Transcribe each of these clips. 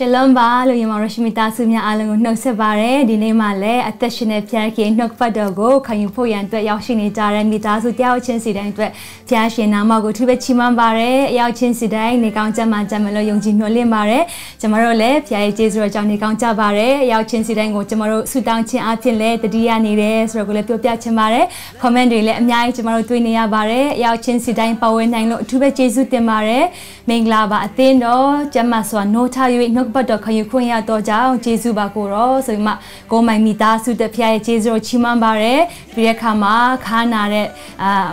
Shalom ba lo yema roshimita su mya alung ko nokset pare di nei ma le atat shin ne phyan kin nok phat tor ko khayin phot yan twet yaw shin ni ja ran mita su tyaw chin si dai twet phyan shin na ma ko thu be chi man pare yaw chin si dai nei kaung jat ma jat ma lo yong ji nyo lin pare jama ro le phyan ye jesu ro jaw nei kaung ja pare yaw chin si dai ko jama ro su taung chin a phin le tatiya ni de so ro ko le pyo pya chin pare comment de le amyai jama ro twei ne ya pare yaw chin si dai paw wen nai lo thu be jesu tin pare mingla ba athin do jat ma so no tha yu nok but the Kayukuya Doja, Jesu Bakuro, so ma go my mita su the Pia Jesu Chimambare, Pirekama, Kanare,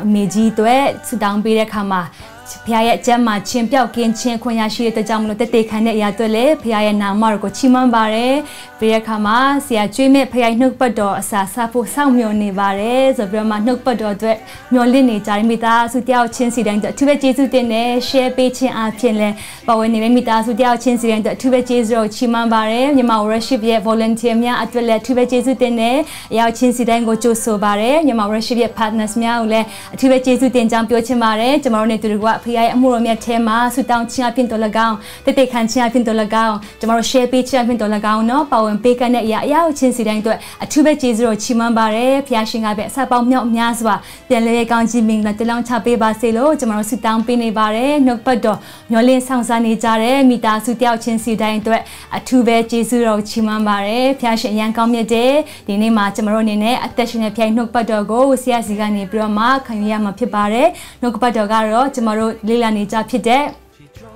Mejitwe, Sudan Pirekama, Pia Jemma, Chimpia, Kin Chin, Konyashi, the Jamlo, the Tekane Yatole, Pia Namargo Chimambare, Pirekama, Sia Jimmy, Pia Nukpado, Sasapo Samuel Nevares, of Roma Nukpado, Nolini, Jarmita, Sutia Chinsident, the Tuba Jesu Dene, Share Pachin Artinle, but when Nemita Sutia Chinsident, Tuba Jesu Chimambare, Yama worship ye volunteer mea at the Tuba Jesu Dene, Yao Chinsidango Joso Bare, Yama worship ye partners meaule, Tuba Jesu Den Jampio Chimare, Jamone to the Pia Muromia Tema, Sudan Chia Pintolagao, the Tekan Chia Pintolagao, Jamaro Share Pachin Pintolagao, no, Power and Bacon at Yao Chinsidant, a Tuba Jesu Chimambare, Piashing Abet Sabam Nyazwa, then Legan Jimmy, the Long Tabe Basilo, Jamaro Sudan Pinevare, Nokpado, Nolin Sansani Jare, Mita Sutia Chinsidan, a Tuba Jesu Chimambare, Piashin Yankamia Day, the name Marone, attention a Piano Padogo, Siasigani Broma, Kanyama Pibare, Nokpadogaro, tomorrow Lilani Japide.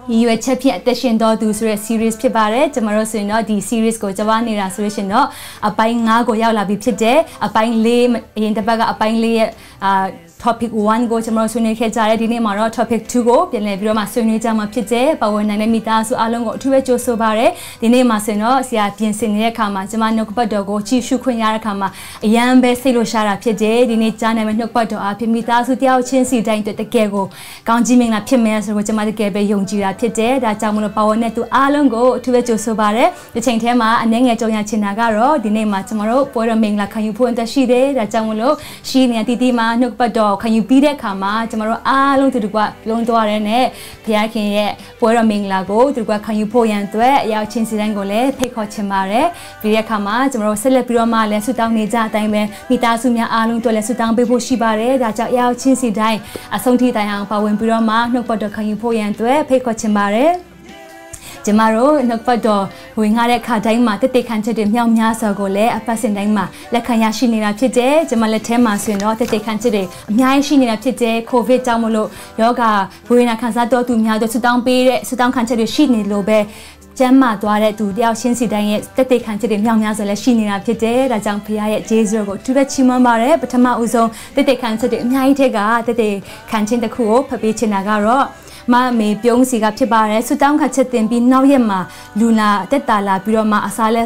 You a champion at the Shindo do series Pibare, tomorrow so not the series go Javani Rasurishino, a buying Nago Yala Bipide, a buying lame in the bag, a buying lay. Topic 1 go tomorrow sunne khe ja de ni ma ro topic 2 go pyan le bi ro ma sunne ja ma phit je pawan nan le mita su a long ko thu be jo so ba de di ni ma sin ro sia pyin sin ne kha ma jama nok pat do go chi shu khwin ya kha ma yan be sai lo sha ra phit je di ni ja na me nok pat do a phi mita su tyaw chin si dai twe tae ko kaung ji ming la phit me so ko jama tae be yong ji ra phit je da ja mo lo pawan net tu a long ko thu be jo so ba de di chain the ma ane nge jong ya chin na ga ro di ni ma jama ro po ro ming la khan yu phon ta shi de da ja mo lo shi ne ti ti ma nok pat do Can you be that Kama? Tomorrow, I long to the guap, long to our net, Piakin yet, Puerto Minglago, the guap can you po and threat, Yao Chinsangole, Pico Chimare, Piacama, tomorrow celebroma, Lesutan Nija, Diamond, Mitasumia Alung to Lesutan Bibo Shibare, that Yao Chinsi die, a song tea Diane Power and Buroma, no pot can you po and threat, Pico Chimare. Jamaro, Nokpado, who in Hareka Daima, the decanted in Yam Yasa Gole, a passing Daima, Lakayashin in a today, Jamaletema, so not the decanted, Myashin in a today, Covid Damolo, Yoga, who in a Kazado to Miado Sudan Bay, Sudan Canted Shini Lobe. Jemma Dware to the Chinsi Diet, that they can take young Yazalashina today, that young Piat Jesu, to the Chimambare, but Tama Uzo, that they can take Nyatega, that they can take the Kuo, Papichinagaro. Ma may Pyong Sigap Chibare, Sudan Kachetin be now Yema, Luna, Tetala, Biroma, Asala,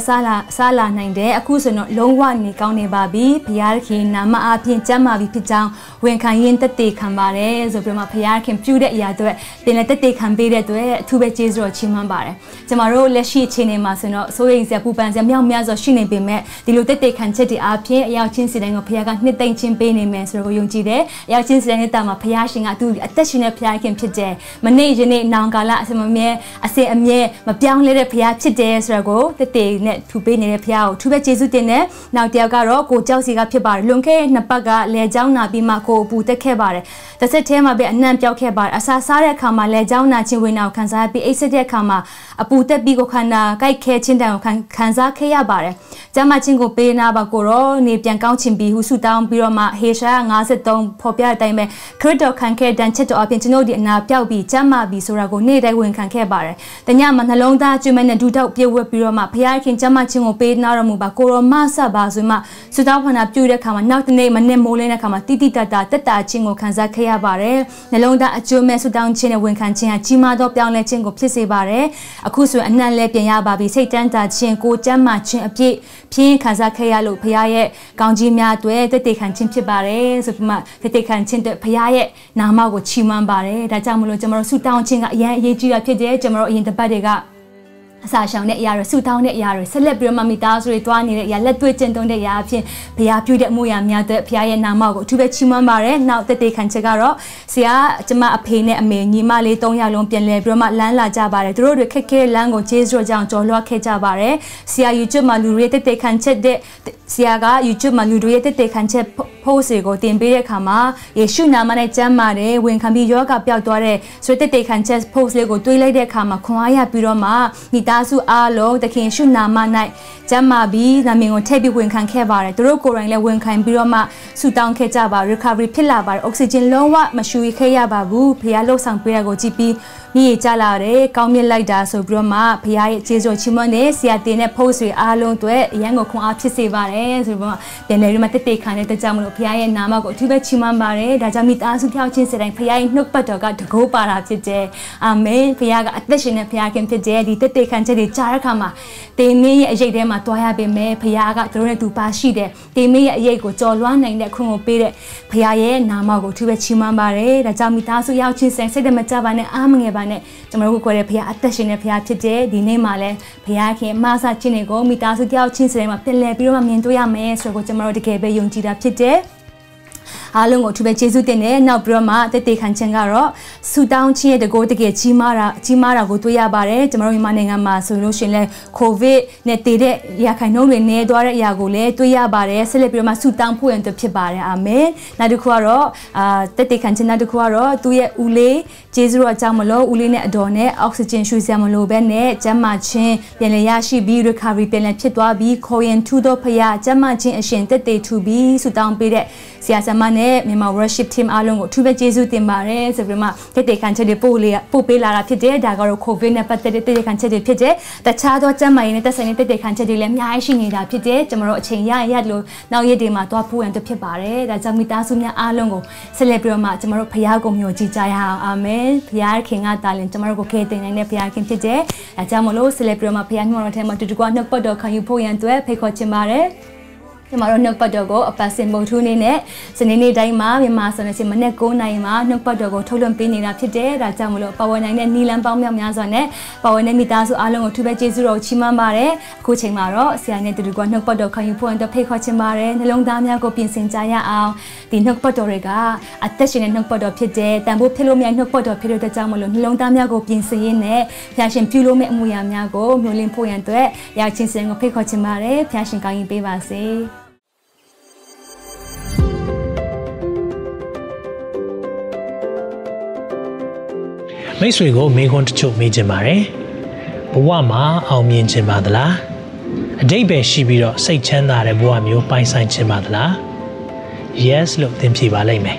Sala, 9 day, Akuso, not long one, Nikone Babi, Piarki, Nama, Pin, Jemma, Vipitan, when can yin that they can bare, Zobrima Piarkin, Pudet Yadwe, then that they can be that way, two bitches or Chimambare. Tomorrow, let she chin masino, so is the pupans and young meals or shine be met. The loot they can check the up here, Yachin Sidang of Piagan, Nitan Chimpane, Messer Yunji there, Yachin Sidanitama Piashing, I do attention a Piakin today. Manage Nate Nangala, Samamere, I say a mere, my young little Pia Pides Rago, the day net to be near Piao, two bitches dinner, now Diagaro, go Jousy up your bar, Lunke, Napaga, Le Jauna, Bimaco, Buta Kebare. That's a term of a Nam Jokebar, Asasara Kama, Le Jauna, Chiwinao, Kansa, be Asadia Kama, a Buta Bigokana, Kai Ketchindown, Kansa Kayabare. Jamachingo Bena Bagoro, Nipian Counting B, who suit down Biroma, Hesha, and Azet Don Popia Dime, Kurdo can care than Cheto up into Nodi and Napiao. Jama be so rago ne when can care bare. The Yaman along that Juman and Duda Piwa Piroma, Piarkin, Jamachin obeyed Naramubakoro, Masa Bazuma, Sudapana Puda Kama, not the name and Molina Kama Titita, Tachingo Kanzakea Bare, Nalonda at Juman Sudan China when can China, Chima Dop down letting of Plissy Bare, Akusu and Nalepian Yababi, Satan Tachin, Go Jamachin, a Pin Kazakea Lo Piae, Ganjimia Due, the Decan Chimpi Bare, Subma, the Decan Tinted Piae, Namago Chiman Bare, that Jamolo. Tomorrow, sit down, ching up, yeah, you do a pity, tomorrow in the body. Sasha net yara, Sutao net yara, celebrate mamitas, retwani, ya let twitch and on the yapin, Piapu de Muyam, Pia Namago, to Bechimambare, now that they can cigarro, Sia, Tama, a pain, a man, Nima, Letonia, Lompian, Lebroma, Lanla Jabare, Road, Keke, Lango, Chesro, Jan, Jolo, Kejabare, Sia, you took Malurete, they can check the Siaga, you took Malurete, they can check Posego, Timbere Kama, Yeshuna, Manajamare, when can be Yoga Piatore, so that they can check Posego, Twila de Kama, Koya, Piroma, Nita. Asu alo the king should not manage. Jamabi, Namingo Tabi Winkan Kevara, Drogoran Le Winkan Biroma, Sudan Kejaba, Recovery Pilabar, Oxygen Lowa, Mashui Kayababu, Pialo San Pirago GP, Mi Jalare, Kaumi Lida, so Broma, Pia Jesu Chimone, Siatine Postry Alon to it, Yango Kuatisivare, then the Remate Kan at the Jamu Pia and Namago, Tuba Chimambare, Dajamit Asu Couchin said, and Pia no patoga to go para today. Amen, Piaga, attention, and Piakan today, the can. They may a them at Toyabe, Piaga, Tore to Pashide. They may a yego, Jolwan and the Kumo Pire, Piae, Namago, to a Chimambare, the Jamitasu Yachis and Sedamatavane, Amangabane, Tamaruko, Pia, Attachina Pia today, the Nemale, Piaki, Masa Chinego, Mitasu Yachis, and Pele, Birman to Yame, so Gotamaro de Cabe, Yuntida today. Along to be Jesutene, now Broma, the Tekan Changaro, Sudan Chia, the go to get Chimara, Gotuya Barre, tomorrow Manangama, solution like Cove, Netide, Yakano, Nedora, Yagole, Tuya Barre, Celebrima Sudan Puan to Pibare, Ame, Naduquaro, the Tekan Naduquaro, Tuya Ule, Jesura Jamolo, Uline Adone, Oxygen Shuzamolo Bene, Jamachin, Yanayashi, B, Recovery Bene, Chitwa, B, Koyan, Tudo Paya, Jamachin, Ashanted Day to be Sudan Bede, Siasamane. My worship team along to the Jesu Timare, the Rima, that they can tell the Popilla Pide, Dagaro Covina, but that they can tell the Pide, the Chado Jamai, the Senate, they can tell the Lemia, she need a Pide, Jamaro Chenya, Yadlo, now Yedima, Tapu and the Pibare, that Zamitasuna Alongo, Celebroma, Tamaro Piago, Mujaya, Amel, Piar King Adal, and Tamaro Kate and Piakin Pide, at Jamolo, Celebroma Piano, Tema to Guana Podo, can you point and to a Peco Timare? Tomorrow, no Padogo, a passing botuni net, Senini Daima, Mimas and Simaneco Naima, no Padogo, Tolum Pinina today, Ratamulo, Pawanan, Nilam Pamiazone, Pawanamitasu along to be Jezuro, Chimambare, Cochimaro, Sianet, the Guano Pado, can you point the Pecochimare, the long Damiago Pinsinjaya out, the Nokpadorega, attaching a Nokpado today, Tambo Pilomi and Nokpado Piru the Jamolo, long Damiago Pinsine, Passion Pulome Muyamiago, Mulin Poyante, Yachin Sango Pecochimare, Passion Kangin Bevasi. Next we go make one to choke me Jemare. Buama, our mean Jemadla. A day bear she be not say Chenda, a boam you by sign Jemadla. Yes, look, them see Balame.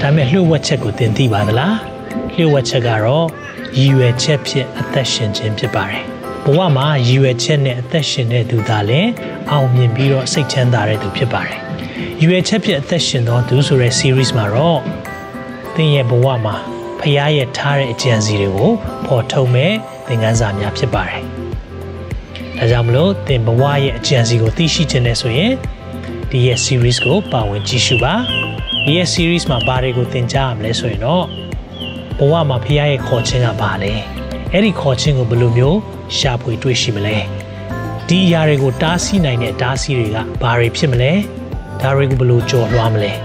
Dame Lu what check with Dinti Badla. Lu what chagaro, you a chepsi attention Jemare. Buama, you a chene attention to Dale, our mean be not say Chenda to Pipare. You a chepsi attention on to Sure series Maro. Then ye Buama. Payaya Tare Janziro, Portome, the Gazamia Pibare. Azamlo, the Bawaya Janzigo Tishi Tenesoye, the Yes Series Go, Pawan Chishuba, Yes Series Mabarego Tinjam Lesoino, Bawama Piae Coaching Abale, Eri Coaching of Blumio, Sharp with Twishimile, Di Yarego Tasi Nine Tasi Bari Pimile, Tarego Blue Joe Ramle.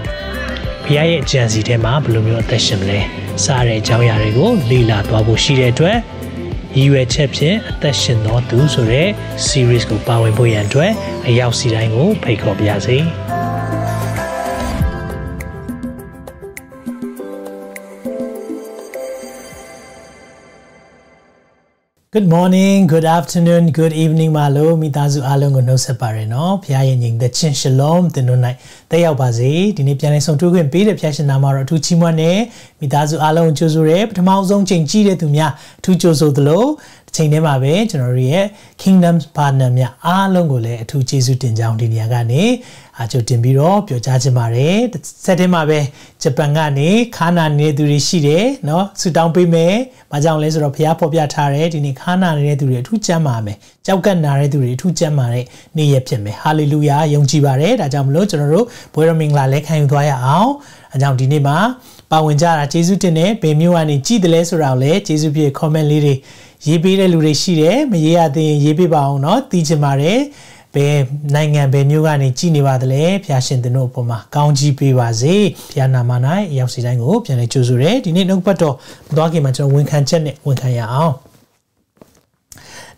Piae Janzi Tema Blumio Teshimle. Sare Jawyarego, Lila Babushire Twe, you a chepse, attention not to Sore, series go Bow and Boy and Twe, a Yausirango, Peko Biazi. Good morning, good afternoon, good evening, Malo, Mitazu Alongo no separeno, Pianing, the Chin Shalom, the Nunai, the Yabazi, the Nipianeson to him, Peter Piasan Namara to Chimone, Mitazu Alon Josure, the Mauzong Ching Chide to Mia, to Joso the Low, Chinemabe, Genorie, Kingdoms Panamia, Alongole, to Jesu Tinjang Diniagane, Ajo Timbiro, Piojajimare, Setemabe, Japangani, Kana Nedurishide, no, Sudan Pime, Majang Lesser of Piapopia Tare, in Kana Nedure, two Jamame, Jaukan Naredure, two Jamare, Niepeme, Hallelujah, Young Jibare, Ajam Lotero, Boraming La Lake, and Doya Ao, Ajam Dinema, Bawenjara, Jesu Tene, Bemuani, G the Lesser Rale, Jesu be a common lady. Yebira Lureshire, Maya de Yebibao not, Tijamare, Be Nangan Benugani, Ginivadle, Piashin the Nopoma, County Pivaze, Piana Mana, Yamsidango, Piana Chuzure, Dinit Nopato, documents of Winkanchen, Winkayao.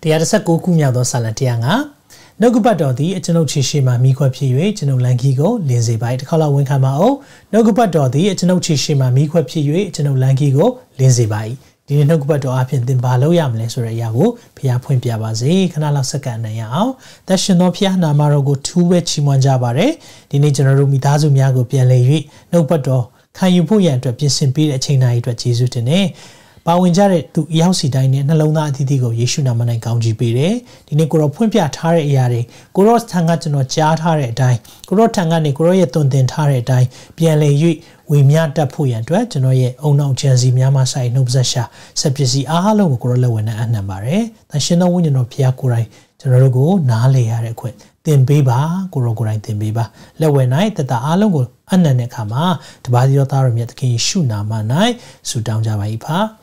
The Adasako Kumyado Salatianga. No good but doddy, it's no chishima, miko piwe, no lankigo, lazy bite, color winkamao. No good but doddy, it's no chishima, miko piwe, no lankigo, lazy bite. Didn't know about the opium than Balo Yamless or Yago, Pia Point Piabaze, Canal of Sakana Yao. That should not Piana Marago two wetchimonjabare. Didn't general mitazum Yago Pialevi. No but do. Can you put yan to a piece and beat a chain eye to a chisutene? Bawinjare to Yausi Dine and Alona Digo Yeshunaman and Gauji Bire, Dinekuro Pumpia Tare Yare, Goros Tangat no Chatare die, Goro Tangani Groyeton then Tare die, Piale Yui, we Mianta Puyan to it, no ye, oh no Chazi Miamasai Nobzasha, Sepjesi Ahalo Gorolo and Anambare, that she no win no Piakurai, Terogo, Nale Arequet, then Biba, Gorogorai, then Biba, Lewenai that the Alongo Ananekama, to Badiotarum yet King Shunamanai, Sudan Javaipa.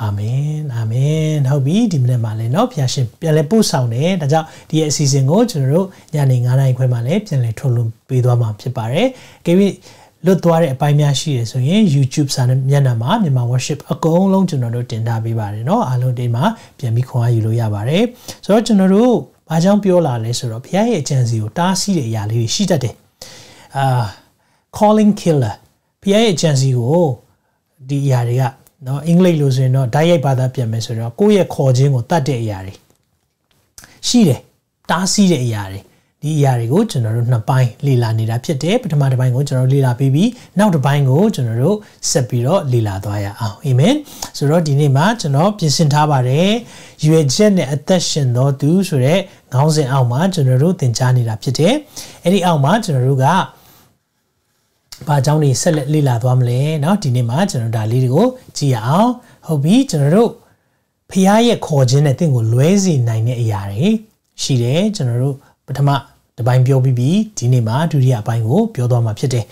Amen, amen. How be dimle male no piashin piale pu saung ne da jaw di a season ko chun ro nyane 9:00 khwe ma le pian le thot lum pe twa ma phit pare kebi lut twa de apai mya shi de so yin YouTube sa ne myanna ma Myanmar worship akong long chun ro tin da pi pare no a lon de ma pian bi khwan a yu lo ya pare so chun ro ba chang pyo la le so ro phya ye agency ko ta si de ya le shi tat de calling killer phya ye agency ko di ya de ga No, English losing no, die by that Piamesura, go ye cording or that day yari. She de, Darcy de yari. The yari go general, not buying Lila Nida Piate, but matter buying general Lila baby, now to buying go general, Sepiro Lila Doya. Amen. So Rodini match and up, Pisintabare, you a gen attention no do, sure, Gauze Alma general, then Jani Rapiate, any Alma general ga. Pajani select Lila Dwamle, now Dinimaj and Daligo, Gia, Hobby, General Piae Corgin, I think, will lazy 9 years. She de General Patama, the Bine Biobi, Dinima, Duria Bango, Biodoma Piete.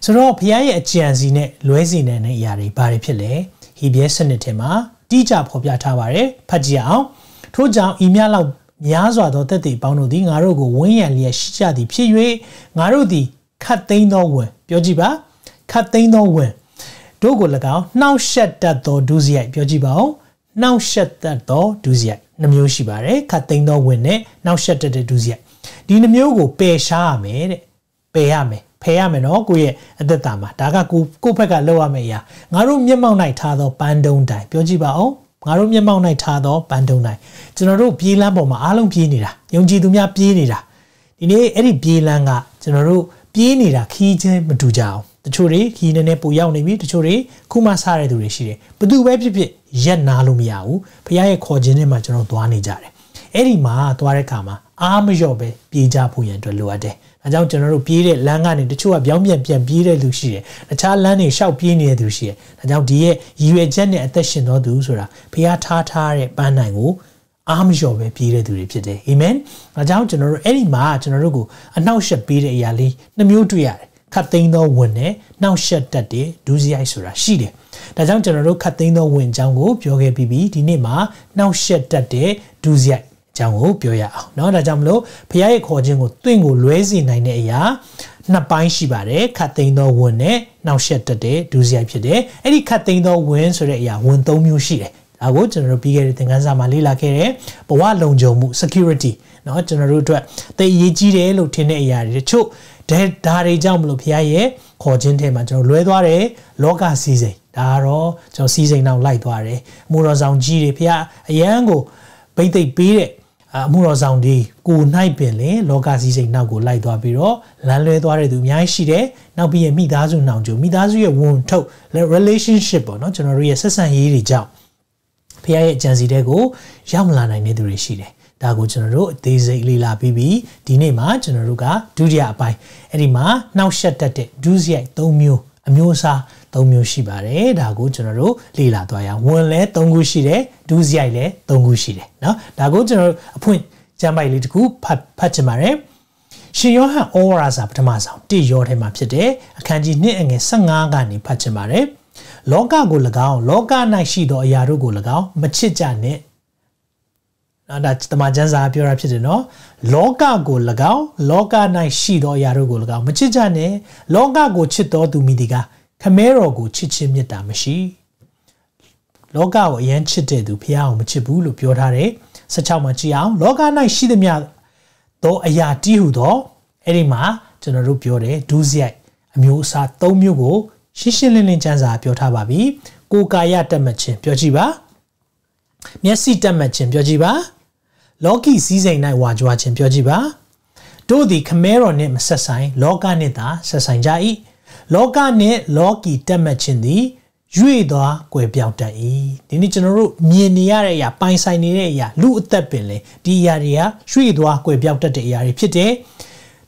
So Piae Gianzine, lazy 9 years, Baripile, he be a senatema, Dija Popia Tavare, Pagia, Toja, Imiala, Yazwa, Dotati, Bano di Narogo, Win and Yashia di Piue, Narodi. Cut they no win. Biojiba, cut they no win. Dogo lagao, now shut that door, doziak. Biojiba, now shut that door, doziak. Namushibare, cut they no win it, now shut that doziak. Dinamiogo, pay shame, payame no guye at the tama. Daga kupega loa mea. Narum yamau night tado, bandon die. Biojiba, oh, narum yamau night tado, bandon die. General P. Lamboma, alum pinida, Yonji dumia pinida. Dine Eddie P. Langa, General. Pienira key mudujao. The churi, he ne puyawni, the churi, kumasare du reshire. But do webjip yen nalumiau, piae cogene major duani jare. Erima, tuarekama, armjobe, pija puyen to luade. A down general pire, langan in the chua biamian pian pire lucire. The child lani shall pienia ducie. A down dear, you a gene attention or dusura. Pia tartare banangu. Armjobe pire du repite. Amen. A down general any march and a rugu, and now shut pire yali, the mutual. Cut thing no winner, now shut that day, doozy isura, she de. The down general cut thing no win jango, pioge bibi, dinema, now shut that day, doozy jango, pioya. Now the jamlo, piae cojingo, twingo, lazy 9 years. Napain shibare, cut thing no winner, now shut that day, doozy pide, any cut thing no win so that ya won't do she. I would general bigger than Gazamalila Kere, but what long jomu security, not general to the Yijide Lutine Yari Chu, Dead Dari Jamlo Piae, Cogente Major Luedware, Loga Cise, Daro, Joe Cise now Lightware, Murazan Gide Pia, Yango, Bate Bire, Murazan de Good Night Billy, Loga Cise now go Lightwa Biro, Lanledware do Yashide, now be a midazu now, Joe Midazu won't talk, let relationship or not generally assess and Yiri Jam. Piae Janzi Dego, Yamlana Nedurishide. Dago General, Daisy Lila Bibi, Dinema, Generuga, Dudia by Edima, now shut that day, Duzia, Domu, Amusa, Domu Shibare, Dago General, Lila Doya, one let Dongushide, Duzia le, Dongushide. Now, Dago General, appoint Jambai Litku, Pachamare. She your her auras up to Massa, did your him up today, a candy knit and a sangangani Pachamare. Loga go lagao, loga nai shido yaru go lagao, machitja ne, that's the majaza appear up to no loka go lagao loka nai shido yaru go lagao machijane loka go chito to midiga camero go chichim yetamashi loka wo yen chite to piao machibulu piotare such a machiao loka nai shidamia do ayati hudo erima general piore duzia amusa tomugo shishilin chanza piotababi kukaya temachin piojiba Miasi temachin piojiba Loki season night wajwachin piojiba Do the camero name sasai loga nita sasanjai Loga ne Loki temachin the Juida quebiautai Dini general miniaria pinesineria lu tepile diaria Shuidwa quebiauta de yari pite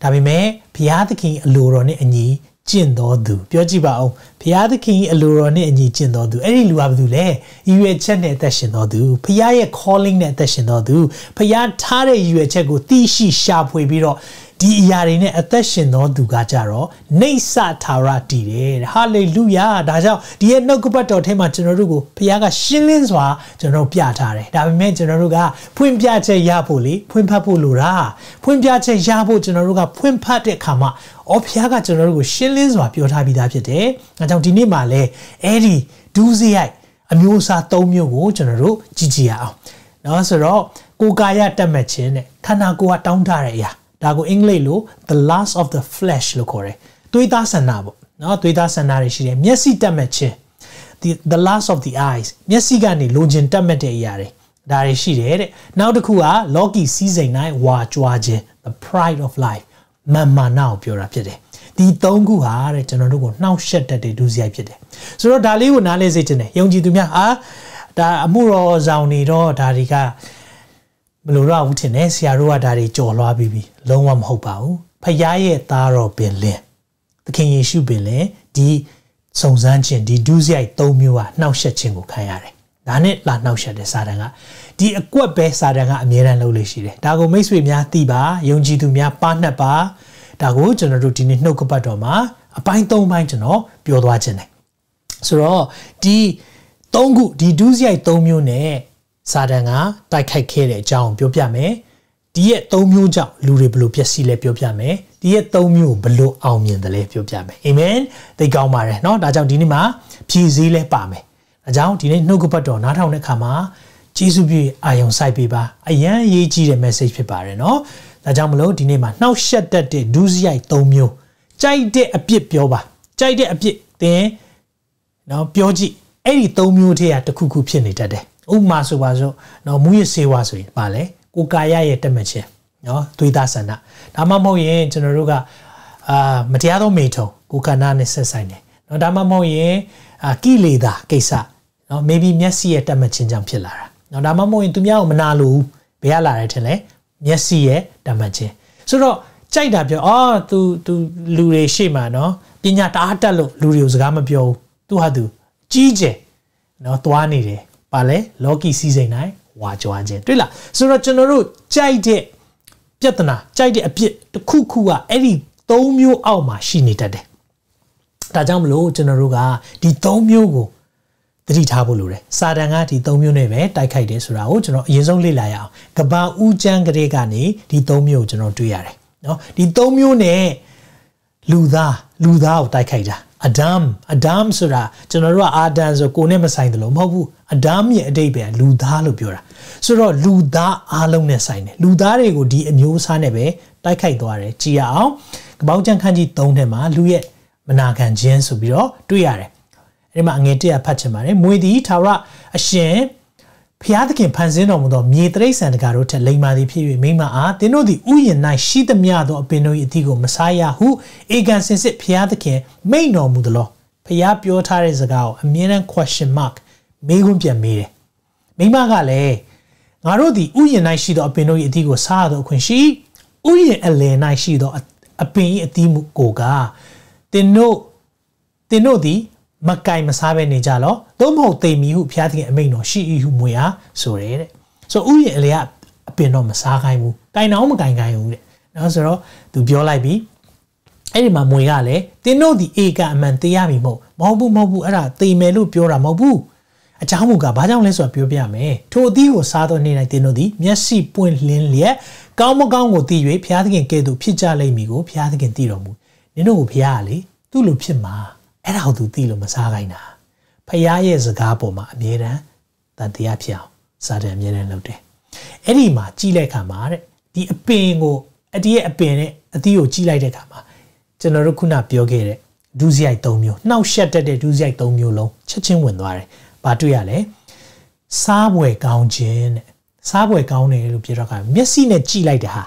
Dabime piataki lurone and ye Jindo do, Piojiba, Piadaki, Alurone, and Yijindo do, any Luabdule, you a chenetashino do, Pia calling netashino do, Pia Tare, you a chego, Tishi sharp we biro, Diarine attashino do Gajaro, Nesa Tara did, Hallelujah, Daja, dear no cupato, Tema Generugo, Piaga Shilinswa, General Piatare, Dame Generuga, Pumpiate Yapoli, Pumpapulura, Pumpiate Yabo Generuga, Pumpate Kama. Opiaga general shillings were pure happy that day, and down dinimale, Eddie, Duzia, Amusa Tomio, General, Gigia. Now, sir, Gugaya Damachin, Kanagua Downtaria, Dago Inglelu, the last of the flesh, Lucore. Tuitas and Nabo, not Tuitas and Narishi, Miesi Damache, the last of the eyes, Miesigani, Lugin Damate Yare, Darishi, now the Kua, Loki season night, Wajuaje, the pride of life. Mamma now pure up today. The Tongu are at another now shed that they do the apide. So Dali would not listen. Young Jidumia are the Muro Zaunido Dariga Melura Utines, Yarua Dari Jola Bibi, Longwam Hopao, Payaye Taro Bele. The King issue Bele, the Sonsanchin, the Duzia Tomua, now shed Chingo Kayare. Danet la now shed the Sadanga. The Aquabe Sadanga Miran Lolishide. Dago makes with Mia Tiba, Yonji to Mia Panapa, Dago general routine no copadoma, a pint of mine to know, Biodwachene. So, the Tongu, the Duzia Tomune, Sadanga, Taikakere, John Piopiame, the Tomuja, Luri Blue Piacile Piopiame, the Tomu Blue Almian the Le Piopiame. Amen, they Gaumare, no, Dajam Dinima, Pizile Pame. Ajam Dine no copadona, Kama. Jesus be I on side paper. I am ye G the message paper, no? The Jamalo dinema now shut that day, Duzia Tomio. Jai de a bit pioba. Jai de a bit there. Now Pioji, any Tomio te at the cuckoo pianita de. O Maso wazo, no muye se wazo, Bale, Ukaya et demache. No, Tuidasana. Namamo ye, Generuga, Matiado Mato, Ukanane Sesine. No Damamo ye, a Kilida, Kesa. No, maybe Messi et demache jump pillar. No damamo into meow manalu, beala retele, yesie, damache. So, chide up your all to Lure Shima, no, Pinyat Atalo, Lurius Gamapio, Tuhadu, Gije, no Tuanide, Pale, Loki season I, Wajuaje, Drilla, Surachanaru, Chide, Piatana, Chide a pit, the Kukua, Eddie, Tomio Alma, she needed. Tajam lo, Generuga, di Tomio. Three tabulure. Sadanga, the Domuneve, Taikaides Rauch, no, Yezonli Laya, Gaba Ujangregani, the Domio General Duyare. No, the Domune Luda, Luda, Taikaida. Adam Sura, General Adans or Conema signed the Lomabu, Adam ye debe, Luda Lupura. Sura Luda alone sign. Ludarego di New Sanebe, Taikaidore, Chiao, Gabaujankanji Donema, Luye, Manakan Jensubiro, Duyare. Angete Pachamare, Mudi, Tara, a shame. Piatkin Panzino, Mietres and Garota, Lema de Piri, Mima Art, they know the Uyan Nai, she the Miado of Beno Itigo Messiah, who Egan says it Piatkin, may no Mudlo. Piapio Tares a gow, a mere question mark, Megumpia Mire. Mimagale. Naro the Uyan Nai she the Beno Itigo Sado, when she Uyan Elena she the Apin Etimu Goga. They know the Makai Masabe Nijalo, Domo Temi who Piatin and Mino, she whom we are, so read. So Uy Elia Pino Masakaimu, Gainam Gangai, Nazaro, to Biolaibi, Elima Muyale, they know the Ega and Mantiamimo, Mobu Mobu Era, Te Melu Piora Mobu, A Chamuga Badamless of Pubiame, Todi or Saturn in Itinodi, Miasi Point Linlia, Gamogango Tiwe, Piatic Kedu, Pija Lamigo, Piatic and Tiromu, Nino Piali, Tulupima, and how to deal Masarina. Payay is a gapoma, Mira, Tantiapia, Saturn Yenanote. Edima, Chile Camar, the Apengo, a dear Apene, a deal Chile de Cama, Generocuna Piogere, Duzia Tomio, now shattered the Duzia Tomiolo, Chachin Wendware. Patuale Sabwe Gounjin Sabwe Gowne Lupiraka, Messina Chi like her.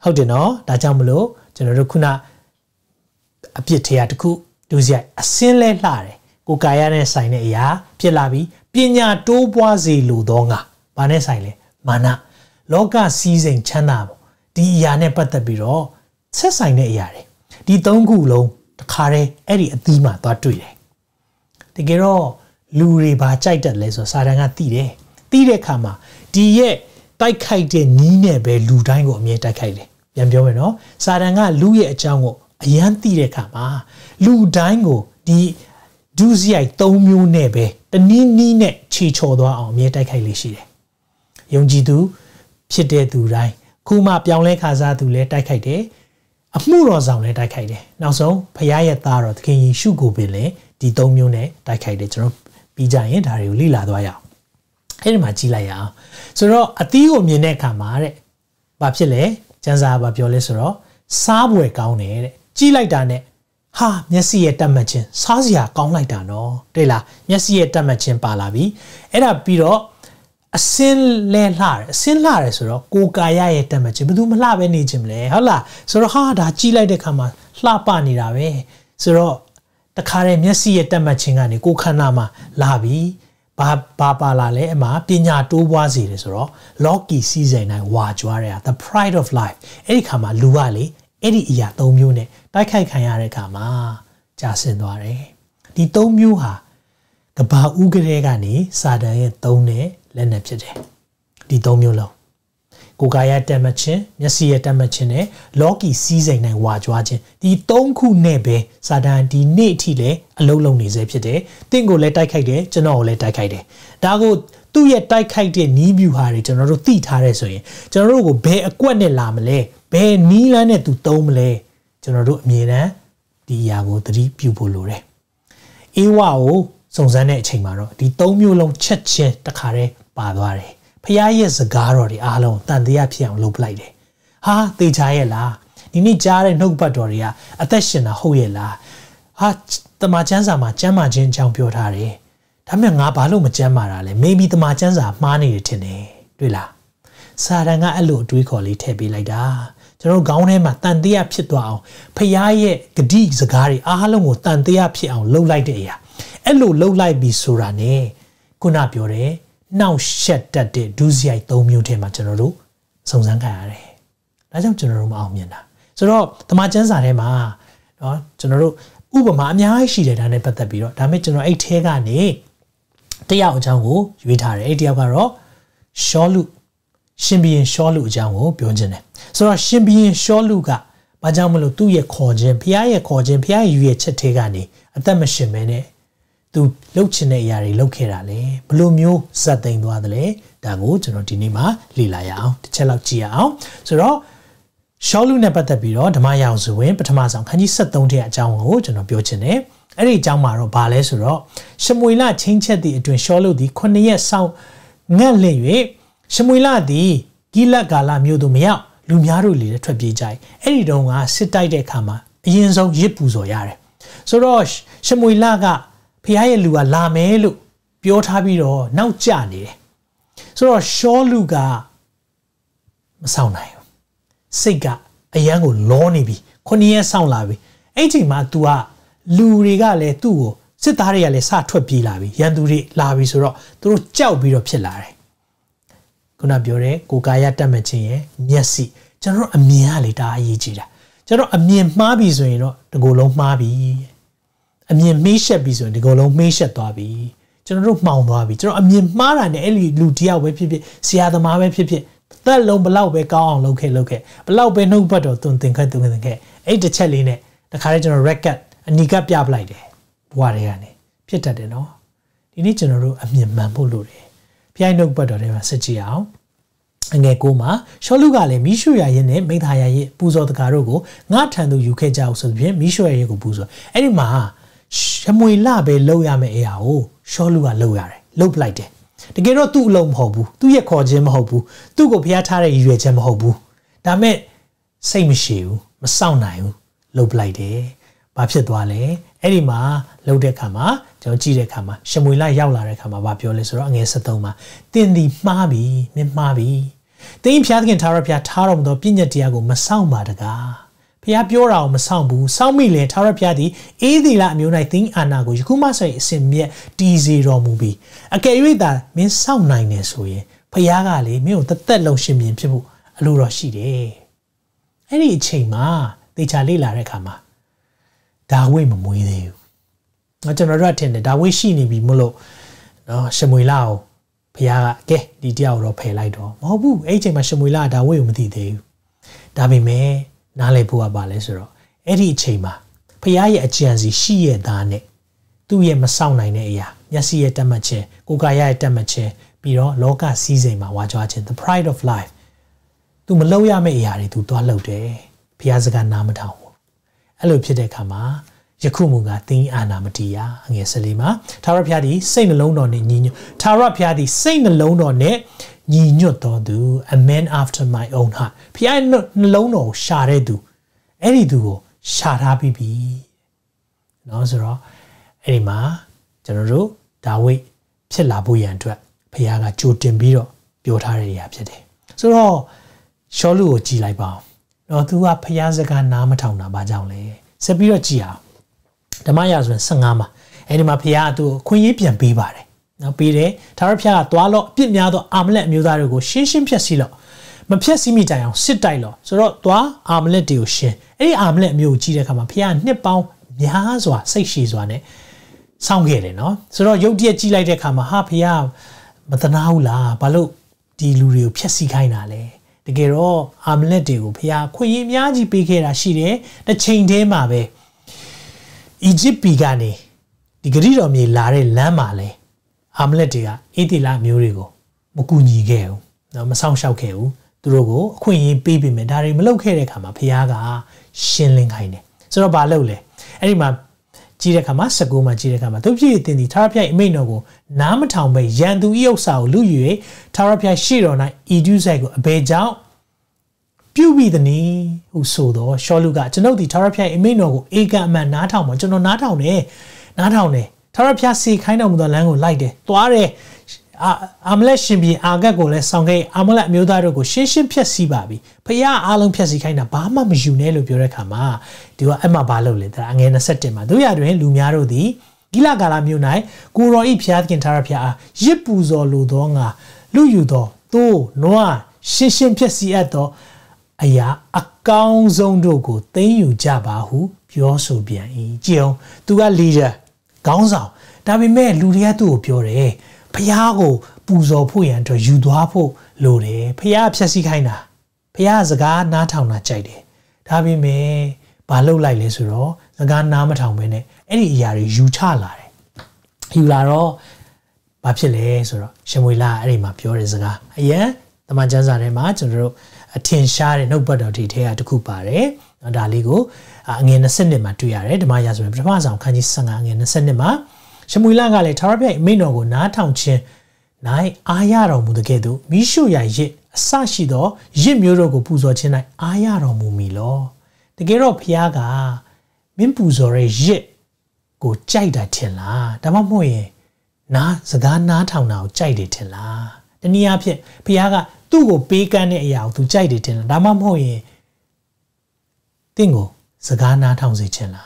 How do you know that Jamulo, General Kuna appear theatrical, Duzia, a sinle lare, Gukayane Sine ya, Pielabi, Pina do boise ludonga, Banesile, Mana, Loga seizing Chanabo, Di Yane Patabiro, Sesine Yare, Di Dongulo, the Kare, Eri Adima, Patuile. The Gero. Luri ba chaitat le so saranga tire tire kama di ye tai khai de ni ne be lu dai ko a mye tai khai le pyan pyo me no saranga lu ye a chang ko ayan tire kama lu dai ko di du siai 3 myo ne be tani ni ne chi chaw twa aw mye tai khai le shi de yong ji tu phit de tu dai khu ma pyaung le kha sa tu le tai khai de a mu ro saung le tai khai de naw song phaya ye ta ro thakin yin shu ko bin le di 3 myo ne tai khai de chano Giant are you lila doya? Ermachilaya. Soro, a tio mineca mare. Bapile, Janza babiolesoro, Sabwe gowne, Gila dane. Ha, Nessie damachin, Sazia gong like dano, de la, Nessie damachin palavi, era piro, a sin le lar, sin lar, soro, Gokaya damachin, but do malab any jimle, hola, soro hard, Gila de cama, la panirave, soro. The Kare Messi at the Machingani, Gukanama, Lavi, Baba Lale, Emma, Pina, two wazis or Loki season and Wajuaria, the pride of life, Ericama, Luali, Edia, Domune, Daikai Kayarekama, Jasendoare, Di Domuha, the Ba Ugeregani, Sada, Done, Lenepje, Di Domulo. Gokaya Damachin, Messi at Damachine, Loki season and Wajuajin, the Donku Nebe, Sadan, the Natile, a low lonely zepide, Dingo let Daikade, General let Daikade. Dago, do yet Daikade, Nibu Harry, General Thea Tarasoy, General Bay a Guane Lamele, Bay Nilane to Domle, General Mina, the Yago three pupolure. Iwao, Sonzane Chimaro, the Domulong Cheche, Takare, Badware. Pia is a garrote alone than the apian low blighted. Ha, the jayela. Nini jar and no badoria, attention a hoyela. Ha, the majanza majama jin champiotare. Tamanga balum jamarale, maybe the majanza money tene. Dilla. Saranga allo do we call it heavy like that. General Gownema than the apitwao. Pia ye, gedig zagari alone than the apian low light air. Ello low light be surane. Kunapiore. Now shed that day, doozy I told you, General. So Zangare. I don't general Almina. So the Majans are Emma. General Ubama, I she did an epatabiro, damage no 8 hegani. Tayao Jango, you retire 8 yagaro. Sholu Shimbi and Sholu Jango, Biogene. So Shimbi and Sholuga, Majamulu, 2 year cordian, Pia cordian, Pia, you echetegani, at the machine. To Lochine Yari Lokerale, Blumio, Satin Duadle, Dago, Genotinima, Lila Yao, the Chelachia, Soro Sholu Nepatabiro, the Mayao's win, but Tamazan can you set down here at Jango, Geno Biocene, Eri Jamaro Balesoro, Shamuila changed the twin Sholu the Cornea Sound Nellewe, Shamuila the Gila Gala Mudumia, Lumiaru Lila Trebijai, Eridonga, Sitai de Kama, Yenzo Yipuzo Yare. Sorosh, Shamuilaga. Pia lua lamelu, Biotabiro, now Jani. So a shawl luga Masaunai. Siga, a young lonibi, Conia sound labi. Aging matua, Lurigale tuo, Sitaria le satua pilavi, Yanduri lavisura, through chow biro pilare. Gunabiore, Gokayata machine, Miasi, General Amialita Yijida. General Amian Mabizuino, the Golong Mabi. A mere measure bizon, the Golong measure dobby. General Mount Dobby, a mere mara and Ellie Lutia web pipe, see other marble pipe. That long below be gone, locate, locate. Below be no bottle, don't think I do anything. Ate the chell in it, the carriage on a record, and Nigapia blighted. Warriane, Pietadeno. ini jenero ambil mampu lori. Pian dok pada orang sejauh, anggap koma, selalu kali misu ya ini mengthaya ini pusat karogo, ngathan tu UK jauh sebiji misu ya ini pusat. Ini mah, semua ilah belau ya me ayau, selalu kali lau ya, lau pelajeh. Negeri tu lau mahu, tu ye kajem mahu, tu kopiah cara iu je mahu. Tapi saya misu, masau nayu, lau pelajeh. Bapse tuale, eri ma, laude kama, jauh ciri kama, semua ilah yau lara kama, bapio le soro angge setau ma, tendi mabi, memabi, tendi piat gen tara piat tarom do pinjat dia go masau ma daga, piat biora o masau bu, saumi le tara piati, ini la miunai ting anago, jukuma saya sembiye tizi romubi, akayui da min sau nai nesuye, piat gale miu tetet lau sembiye pibu, alurasi de, eri cima, dicari lara kama. Dawe memui dia. Macam orang Thailand, dawe si ni bimolo, semui lau, pihak ke di dia orang pelai do. Mahu, aje macam semui lau dawe umti dia. Tapi me, nale buat balas orang. Eri cema, pihak aje ansi si dana, tu ye masau naine ya, ya si temace, kugaya temace, biro loka si zema wajah aje. The pride of life, tu melau ya me ya, tu tua lau deh, pihak segan nama tau. Hello, Peter Kama. Yakumuga thing anamatia, and yes, Lima. Tarapiadi, sing alone on it, Nino. Tarapiadi, sing alone on it, Nino don't do, a man after my own heart. Piano lono, share do. Any duo, sharabi be. Nozera, Erima, General, Dawi, Pilabu and Trap, Piaga Jotembiro, Biotari Abjade. So, Sholu Gilaiba. Notu apa yang sekarang nama tahu nama jauh le. Sebelum dia, nama yang sebenarnya sengama. Ini mah pihak tu kunci pihak bibar le. Nah biar, taruh pihak tua lo, pihak tu amlet muda rego, sih pihak sila. Mah pihak simi jaya, sih jaya. Sebab tua amlet dia sih. Ini amlet muda je kama pihak ni bau biasa zwa, sih sih zwa ne. Sanggup le, no. Sebab yang dia jilai je kama ha pihak matanaulah, balu di luar pihak sih kain ale. Degero amlet dego pia kui miaji pike rasire na chainde ma be Egypt piga ne degeri ro mi lare lan ma le amlet de ga etila myo ri go makunyi ke u no ma saung shau ke u tu ro go akhwin yin pe pi me da ri ma lou khe de kha ma phaya ga shin lin khai ne so ro ba lou le ai ma ji de kha ma 19 ma ji de kha ma tu phyi tin di thara phya i mei no go na ma thong be yan tu i yausa ko lu yue thara phya shi ro na idusai ko abe jao Pubi the knee, who saw the Sholuga, to know the Tarapia Imeno, Ega man Natama, to know Natown, eh? Natown, eh? Tarapia see kind of the language like it. Tuare, Amleshim be Agago, less Sange, Amulet Mudarogo, Shishin Piasi Babi, Paya Alan Piasi kind of Bama Junelo Burekama, do Emma Balo letter, and in a settima, do ya do Lumiaro di Gilagala Munai, Guro Ipiatkin Tarapia, Yipuzo Ludonga, Luyudo, Do, Noa, Shishin Piasi Eto. Aya akang zondo ko tenyu jabahu pyo so bian yi jiong tu ga leader kaung sao da bi mae lu ria tu ko pyo de phaya ko pu zo pho yan twa yu twa pho lo de phaya phya si khai na phaya saga na thong na chai de da bi mae ba lou lai le so ro saga na ma thong be ne ai di aya ri yu cha la de yu la ro ba phit le so ro shmoi la ai ma pyo de saga ayan tama chan sa de ma chon ro Attention, no better detail to Kupare, Daligo, again a cinema to Yare, the Mayas with Pramazam, Kanji Sanga in a cinema. Shamulanga le Tarabia, Minogo, Natown Chin, Nai Ayaro Mudagedu, Mishu Yaji, Sashido, Jim Yurogo Puzo Chinai, Ayaro Mumilo. The Gero Piaga, Mimpuzore Jit, Go Jaida Tilla, Damamoye, Na Sagan Natown now, Jaidi Tilla. The Niapia, Piaga. Tu go pekan ni ayau tu cai di cina, ramah moye. Tingo segana thang si cina.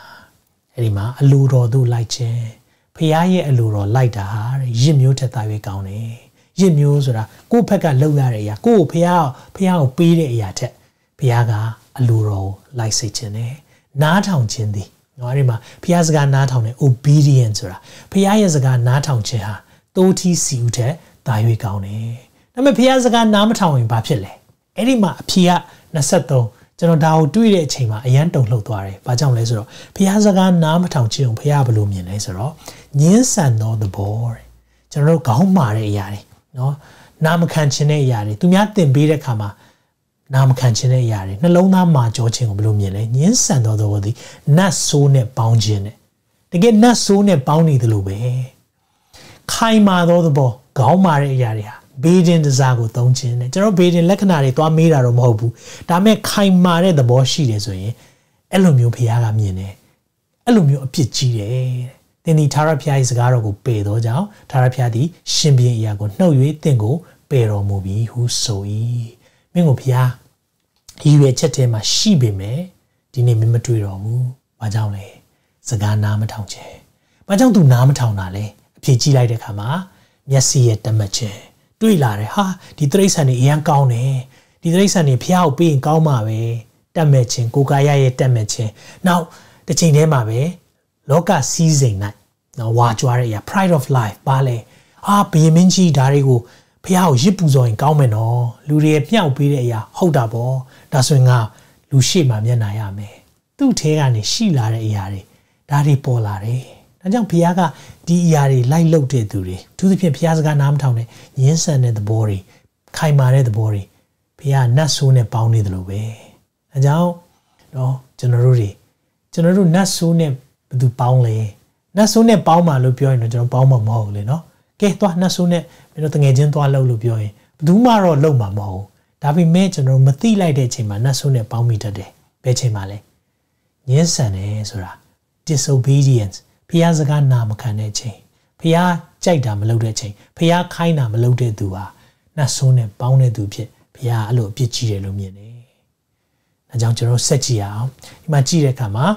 Erima aluro tu light cina, piyai aluro light dah. Jimio cetawi kau ni, Jimio sura. Ku pekan luar ayah, ku piyau piri ayah cet. Piyaga aluro light si cina, na thang cindi. Erima piyai segana thang ni obedience sura. Piyai segana thang cina, toti siu cet tawi kau ni. Nama pihak sekarang nama tahu yang baca le. Eri mah pihak nasi tu, jono dah tuh dia cima, ayam tu lalu tuare. Baca orang lepas pihak sekarang nama tahu cium pihak belum ni lepas ni san no the boy. ကျွန်တော် တို့ ခေါင်းမာတဲ့အရာတွေเนาะနာမခံခြင်းတဲ့အရာတွေသူများတင်ပေးတဲ့အခါမှာနာမခံခြင်းတဲ့အရာတွေနှလုံးသားမာကြောခြင်းကိုဘယ်လိုမြင်လဲညှင်းဆန်တော်သည်နတ်ဆိုးနဲ့ပေါင်းခြင်းနဲ့တကယ်နတ်ဆိုးနဲ့ပေါင်းနေတယ်လို့ပဲခိုင်မာသောသဘောခေါင်းမာတဲ့အရာတွေဟာဘေးဒင်တစားကိုသုံးခြင်းနဲ့ကျွန်တော်ဘေးဒင်လက္ခဏာတွေသွားမေးတာတော့မဟုတ်ဘူးဒါမဲ့ခိုင်မာတဲ့သဘောရှိတယ်ဆိုရင်အဲ့လိုမျိုးဘုရားကမြင်တယ်အဲ့လိုမျိုးအပြစ်ကြီးတယ်သင်ဒီထာရဖျားရဲ့စကားတော်ကိုပယ်သောကြောင့်ထာရဖျားသည်ရှင်ဘုရင်အရာကိုနှုတ်၍သင်ကိုပယ်တော်မူပြီဟုဆို၏မင်းကိုဘုရားရည်ရွယ်ချက်ထဲမှာရှိပေမဲ့ဒီနေ့မင်းမတွေ့တော့ဘူးဘာကြောင့်လဲစကားနားမထောင်ချင်ဘာကြောင့်သူနားမထောင်တာလဲအပြစ်ကြီးလိုက်တဲ့အခါမှာမျက်စိရဲ့တမတ်ခြင်းတွေ့လာတယ်ဟာဒီတိရစ္ဆာန်တွေအရန်ကောင်းတယ်ဒီတိရစ္ဆာန်တွေဖျားကိုပေးရင်ကောင်းမှာပဲတတ်မဲ့ခြင်းကိုကာယရဲ့တတ်မဲ့ခြင်းနောက်တစ်ချိန်တည်းမှာပဲလောကစီးစိမ်၌နော်ဝါကြွားတဲ့အရာ pride of life ပါလေဟာဘီမင်းကြီးဒါတွေကိုဖျားကိုရစ်ပူစော်ရင်ကောင်းမယ်နော်လူတွေမြောက်ပေးတဲ့အရာဟုတ်တာပေါ့ဒါဆိုရင်ငါလူရှိမှမျက်နှာရမယ်သူ့ထဲကနေရှိလာတဲ့အရာတွေဒါတွေပေါ်လာတယ်ဒါကြောင့်ဘုရားကဒီအရာတွေလိုက်လုပ်တဲ့သူတွေသူသဖြင့်ဘုရားစကားနားမထောင်နဲ့ညှင်းဆန်တဲ့သဘောတွေခိုင်မာတဲ့သဘောတွေဘုရားနတ်ဆိုးနဲ့ပေါင်းနေတယ်လို့ပဲအဲကြောင့်နော်ကျွန်တော်တို့နတ်ဆိုးနဲ့ဘယ်သူပေါင်းလဲနတ်ဆိုးနဲ့ပေါင်းပါလို့ပြောရင်တော့ကျွန်တော်ပေါင်းမှာမဟုတ်ဘူးလေနော်ကဲသွားနတ်ဆိုးနဲ့မင်းတို့တငယ်ချင်းသွားလို့ပြောရင်ဘယ်သူမှတော့လုံမှာမဟုတ်ဘူးဒါပေမဲ့ကျွန်တော်မသိလိုက်တဲ့အချိန်မှာနတ်ဆိုးနဲ့ပေါင်းမိတတ်တယ်ဘယ်ချိန်မှာလဲညှင်းဆန်တယ်ဆိုတာ disobedienceဖျားစကားနာမခံတဲ့ချိန်ဖျားကြိုက်တာမလုပ်တဲ့ချိန်ဖျားခိုင်းတာမလုပ်တဲ့သူဟာနတ်ဆိုးနဲ့ပေါင်းတဲ့သူဖြစ်ဖျားအဲ့လိုအပြစ်ကြီးတယ်လို့မြင်တယ်။ဒါကြောင့်ကျွန်တော်ဆက်ကြည့်အောင်ဒီမှာကြည့်တဲ့အခါမှာ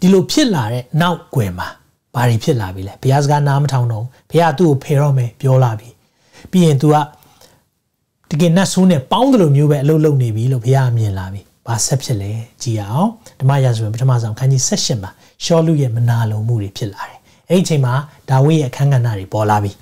ဒီလိုဖြစ်လာတဲ့နောက်ကွယ်မှာဘာတွေဖြစ်လာပြီလဲဖျားစကားနာမထောင်တော့ဖျားသူ့ကိုဖယ်တော့မယ်ပြောလာပြီပြီးရင်သူကတကယ်နတ်ဆိုးနဲ့ပေါင်းတယ်လို့မျိုးပဲအလုပ်လုပ်နေပြီလို့ဖျားမြင်လာပြီဘာဆက်ဖြစ်လဲကြည့်အောင်ဓမ္မရာဇဝင်ပထမဆုံးခန်းကြီး16မှာရှောလုရဲ့မနာလိုမှုတွေဖြစ်လာတယ်။အဲ့ဒီအချိန်မှာဒါဝိဒ်ရဲ့အခန်းကဏ္ဍတွေပေါ်လာပြီ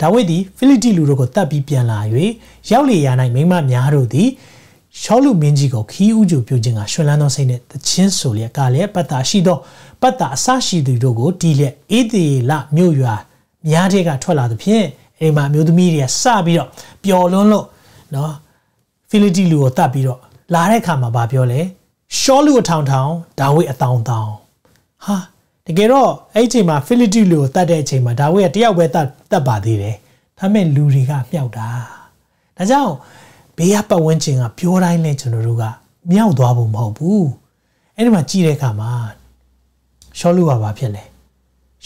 ။ဒါဝိဒ်သည်ဖိလိတ္တိလူတို့ကိုတတ်ပြီးပြန်လာ၍ရောက်လေရာ၌မိန်းမများတို့သည်ရှောလုမင်းကြီးကိုခီးဥကြိုပြုခြင်းကရှင်လန်းသောစိတ်နှင့်တခြင်းဆိုလျက်ကလည်းပတ်တာရှိသောပတ်တာအစရှိသူတို့ကိုတီးလျက်အေသေလမြို့ရွာများတဲ့ကထွက်လာသဖြင့်အိမ်မှာမျိုးသမီးတွေကစပြီးတော့ပျော်လွန်းလို့နော်ဖိလိတ္တိလူကိုတတ်ပြီးတော့လာတဲ့အခါမှာဗာပြောလဲရှောလုအထောင်ထောင်ဒါဝိဒ်အတောင်တောင်ဟာတကယ်တော့အဲ့အချိန်မှာဖိလိတ္တိလူကိုတတ်တဲ့အချိန်မှာဒါဝိဒ်ကတယောက်ပဲတတ်ပါသေးတယ်ဒါပေမဲ့လူတွေကမြောက်တာဒါကြောင့်ဘေးကပတ်ဝန်းကျင်ကပြောတိုင်းလဲကျွန်တော်တို့ကမြောက်သွားဖို့မဟုတ်ဘူးအဲ့ဒီမှာကြည့်တဲ့အခါမှာရှောလုကဘာဖြစ်လဲ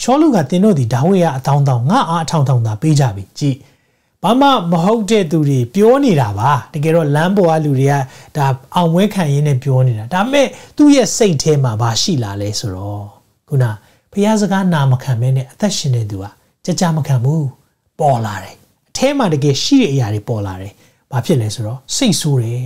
ရှောလုကတင်တို့ဒီဒါဝိဒ်ကအတောင်တောင်ငါအားအထောင်ထောင်သာပေးကြပြီကြည့်ဘာမှမဟုတ်တဲ့သူတွေပြောနေတာပါတကယ်တော့လမ်းပေါ်ကလူတွေကဒါအောင်ဝဲခံရင်းနဲ့ပြောနေတာဒါပေမဲ့သူ့ရဲ့စိတ်ထဲမှာဘာရှိလာလဲဆိုတော့ခုနဘုရားစကားနာမခံမဲနဲ့အသက်ရှင်နေသူကကြမခံဘူးပေါ်လာတယ်အထဲမှာတကယ်ရှိတဲ့အရာတွေပေါ်လာတယ်ဘာဖြစ်လဲဆိုတော့စိတ်ဆိုးတယ်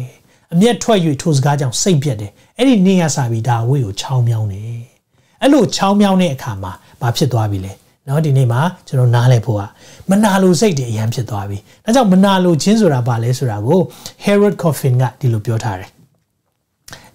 အမျက်ထွက်၍ထိုစကားကြောင့်စိတ်ပြတ်တယ်အဲ့ဒီနေရစာပြီးဒါဝိဒ်ကိုချောင်းမြောင်းတယ်အဲ့လိုချောင်းမြောင်းတဲ့အခါမှာဘာဖြစ်သွားပြီလဲနော်ဒီနေ့မှာကျွန်တော်နားလဲဖို့ကမနာလိုစိတ်တွေအရန်ဖြစ်သွားပြီ။ဒါကြောင့်မနာလိုခြင်းဆိုတာဘာလဲဆိုတာကို Harold Coffin ကဒီလိုပြောထားတယ်။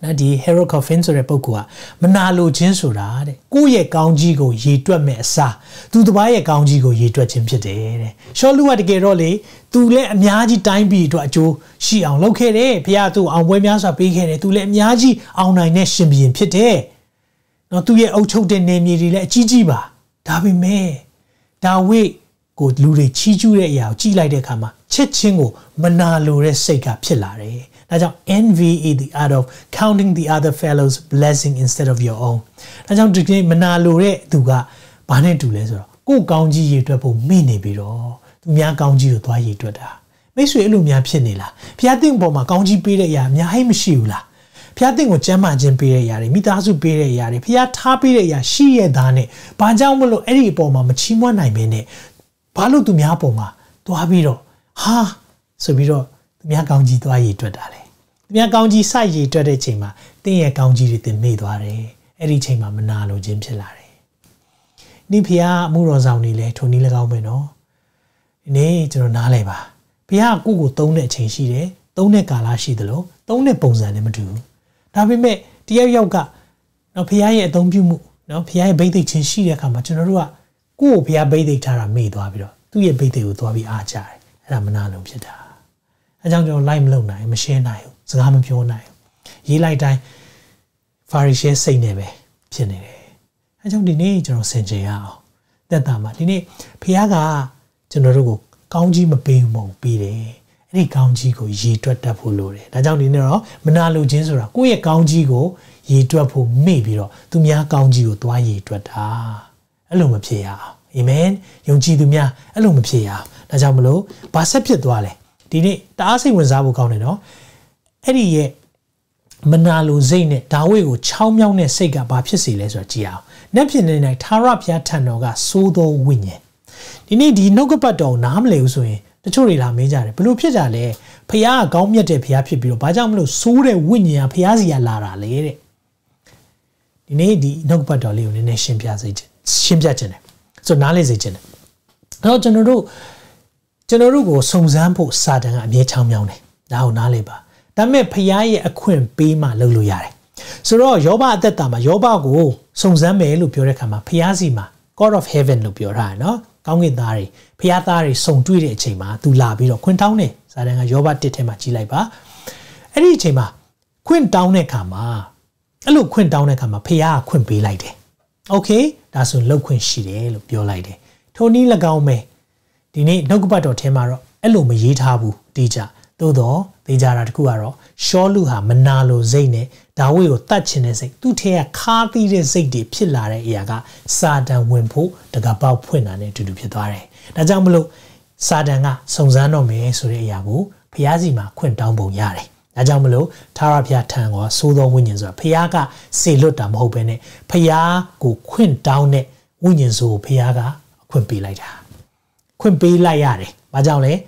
နော်ဒီ Harold Coffin ဆိုတဲ့ပုဂ္ဂိုလ်ကမနာလိုခြင်းဆိုတာတဲ့ကိုယ့်ရဲ့ကောင်းကြီးကိုရေတွက်မဲ့အစားသူတစ်ပါးရဲ့ကောင်းကြီးကိုရေတွက်ခြင်းဖြစ်တယ်တဲ့။ရှောလုကတကယ်တော့လေသူလည်းအများကြီးတိုင်းပြည်အတွက်အကျိုးရှိအောင်လုပ်ခဲ့တယ်။ဘုရားသူ့အောင်ပွဲများစွာပေးခဲ့တယ်။သူလည်းအများကြီးအောင်နိုင်တဲ့ရှင်ဘုရင်ဖြစ်တယ်။နော်သူ့ရဲ့အုပ်ချုပ်တဲ့နေမြေတွေလည်းအကြီးကြီးပါ။ဒါပေမဲ့ဒါဝိဒ်ကိုလူတွေချီးကျူးတဲ့အရာကိုကြည့်လိုက်တဲ့အခါမှာချက်ချင်းကိုမနာလိုတဲ့စိတ်ကဖြစ်လာတယ်။ဒါကြောင့် envy is the art of counting the other fellow's blessing instead of your own ။ဒါကြောင့်ဒီကိမနာလိုတဲ့သူကဘာနဲ့တူလဲဆိုတော့ကိုယ်ကောင်းကြီးရေတွက်ဖို့မိနေပြီးတော့သူများကောင်းကြီးကိုသွားရေတွက်တာ။မိတ်ဆွေအဲ့လိုများဖြစ်နေလား။ဘုရားသခင်ပေါ်မှာကောင်းကြီးပေးတဲ့အရာအများကြီးမရှိဘူးလား။ဘုရားသခင်ကိုကျမ်းမာခြင်းပေးတဲ့အရာတွေမိသားစုပေးတဲ့အရာတွေဘုရားထားပေးတဲ့အရာရှိရတာနဲ့ဘာကြောင့်မလို့အဲ့ဒီအပေါ်မှာမချီးမွမ်းနိုင်မင်းနဲ့ဘာလို့သူများပုံမှာသွားပြီးတော့ဟာဆိုပြီးတော့သူများကောင်းကြီးသွားရည်တွေ့တာလေသူများကောင်းကြီးစိုက်ရည်တွေ့တဲ့ချိန်မှာတင်းရဲ့ကောင်းကြီးတွေတင်မေ့သွားတယ်အဲ့ဒီချိန်မှာမနာလိုခြင်းဖြစ်လာတယ်နိဖုရားအမှုတော်ဆောင်နေလဲထုံနီး၎င်းပဲနော်ဒီနေ့ကျွန်တော်နားလဲပါဘုရားကိုသုံးတဲ့အချိန်ရှိတယ်သုံးတဲ့ကာလရှိသလိုသုံးတဲ့ပုံစံလည်းမတူဘူးဒါပေမဲ့တယောက်ယောက်ကနော်ဘုရားရဲ့အသုံးပြုမှုနော်ဘုရားရဲ့ဗိသိက်ချင်းရှိတဲ့အခါမှာကျွန်တော်တို့က ကိုဘုရားဗိသိက်ထားတာမေ့သွားပြီးတော့သူ့ရဲ့ဗိသိက်ကိုသွားပြီးအားကြတယ်အဲ့ဒါမနာလို့ဖြစ်တာအဲကြောင့်ကျွန်တော် live မလုပ်နိုင်မရှင်းနိုင်ဘူးစကားမပြောနိုင်ဘူးရေးလိုက်တိုင်း Pharisee စိတ်နဲ့ပဲဖြစ်နေတယ်အဲကြောင့်ဒီနေ့ကျွန်တော်ဆင်ခြင်ရအောင်သက်တာမှာဒီနေ့ဘုရားကကျွန်တော်တို့ကိုကောင်းကြီးမပေးဘူးမဟုတ်ပေးတယ်အဲ့ဒီကောင်းကြီးကိုရေတွက်တတ်ဖို့လိုတယ်ဒါကြောင့်ဒီနေ့တော့မနာလို့ခြင်းဆိုတာကိုယ့်ရဲ့ကောင်းကြီးကိုရေတွက်ဖို့မေ့ပြီးတော့သူများကောင်းကြီးကိုသွားရေတွက်တာအဲ့လိုမဖြစ်ရအောင်အာမင်ယုံကြည်သူများအဲ့လိုမဖြစ်ရအောင်ဒါကြောင့်မလို့ဘာဆက်ဖြစ်သွားလဲဒီနေ့တအားစိတ်ဝင်စားဖို့ကောင်းတယ်နော်အဲ့ဒီရဲ့မနာလိုစိတ်နဲ့ဒါဝိဒ်ကိုချောင်းမြောင်းတဲ့စိတ်ကဘာဖြစ်စေလဲဆိုတာကြည့်အောင်နတ်ဖြစ်နေတဲ့ထာဝရဘုရားထံတော်ကစိုးသောဝိညာဉ်ဒီနေ့ဒီနှုတ်ကပတ်တော်နားမလည်ဘူးဆိုရင်တချို့တွေလာမေးကြတယ်ဘလို့ဖြစ်ကြလဲဘုရားကကောင်းမြတ်တဲ့ဘုရားဖြစ်ပြီးတော့ဘာကြောင့်မလို့စိုးတဲ့ဝိညာဉ်ကဘုရားစီကလာတာလေတဲ့ဒီနေ့ဒီနှုတ်ကပတ်တော်လေးကိုနည်းနည်းရှင်းပြခြင်းတယ်ဆိုနားလည်စေခြင်းတယ်အဲ့တော့ကျွန်တော်တို့ကိုစုံစမ်းဖို့စာတန်ကအမြဲချောင်းမြောင်းတယ်ဒါကိုနားလည်ပါဒါပေမဲ့ဖခင်ရဲ့အခွင့်ပေးမှလုပ်လို့ရတယ်ဆိုတော့ယောဘအသက်တာမှာယောဘကိုစုံစမ်းမယ်လို့ပြောတဲ့ခါမှာဖခင်စီမှာ God of Heaven လို့ပြောထားတယ်နော်ကောင်းကင်သားတွေဖခင်သားတွေစုံတွေ့တဲ့အချိန်မှာသူလာပြီးတော့ခွင့်တောင်းတယ်စာတန်ကယောဘ1ထဲမှာကြီးလိုက်ပါအဲ့ဒီအချိန်မှာခွင့်တောင်းတဲ့ခါမှာအဲ့လိုခွင့်တောင်းတဲ့ခါမှာဖခင်ကခွင့်ပေးလိုက်တယ်โอเคဒါဆိုလောက်ခွင့်ရှိတယ်လို့ပြောလိုက်တယ်ထိုနည်း၎င်းပဲဒီနေ့နှုတ်ကပတ်တော်ထဲမှာတော့အဲ့လိုမရေးထားဘူးတေးကြသို့တော့တေးကြတာတခုကတော့ရှောလူဟာမနာလိုစိတ်နဲ့ဒါဝိဒ်ကိုတတ်ချင်တဲ့စိတ်သူ့ထဲကခါးသီးတဲ့စိတ်တွေဖြစ်လာတဲ့အရာကစာတန်ဝင်ဖို့တကပေါက်ဖွင့်တာနဲ့အတူတူဖြစ်သွားတယ်ဒါကြောင့်မလို့စာတန်ကစုံစမ်းတော့မယ်ဆိုတဲ့အရာကိုဘုရားစီမှာခွင့်တောင်းပုံရတယ်ဒါကြောင့်မလို့ထာဝရဘုရားထံကိုဆိုးသောဝိညာဉ်ဆိုတာဘုရားကစေလွတ်တာမဟုတ်ဘဲနဲ့ဘုရားကိုခွင့်တောင်းတဲ့ဝိညာဉ်ဆိုကိုဘုရားကအခွင့်ပေးလိုက်တာခွင့်ပေးလိုက်ရတယ်။ဘာကြောင့်လဲ။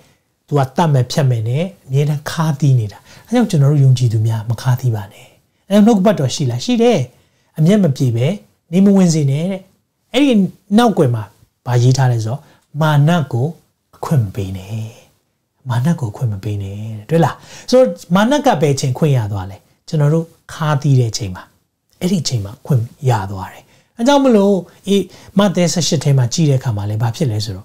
तू ကတတ်မဲ့ဖြတ်မဲ့နဲ့အမြဲတမ်းခါးသီးနေတာ။အဲကြောင့်ကျွန်တော်တို့ယုံကြည်သူများမခါးသီးပါနဲ့။အဲနှုတ်ကပတ်တော်ရှိလားရှိတယ်။အမျက်မပြေပဲနေမဝင်စေနဲ့တဲ့။အဲ့ဒီနောက်ွယ်မှာဗာရေးထားလဲဆိုတော့မာနကိုအခွင့်မပေးနဲ့။မာနကိုအခွင့်မပေးနဲ့တဲ့။တွေ့လား။ဆိုတော့မာနကပဲချိန်ခွင့်ရသွားလဲ။ကျွန်တော်တို့ခါးသီးတဲ့ချိန်မှာအဲ့ဒီချိန်မှာခွင့်ရသွားတယ်။အဲကြောင့်မလို့အေးမဿဲ18ထဲမှာကြည့်တဲ့အခါမှာလဲဘာဖြစ်လဲဆိုတော့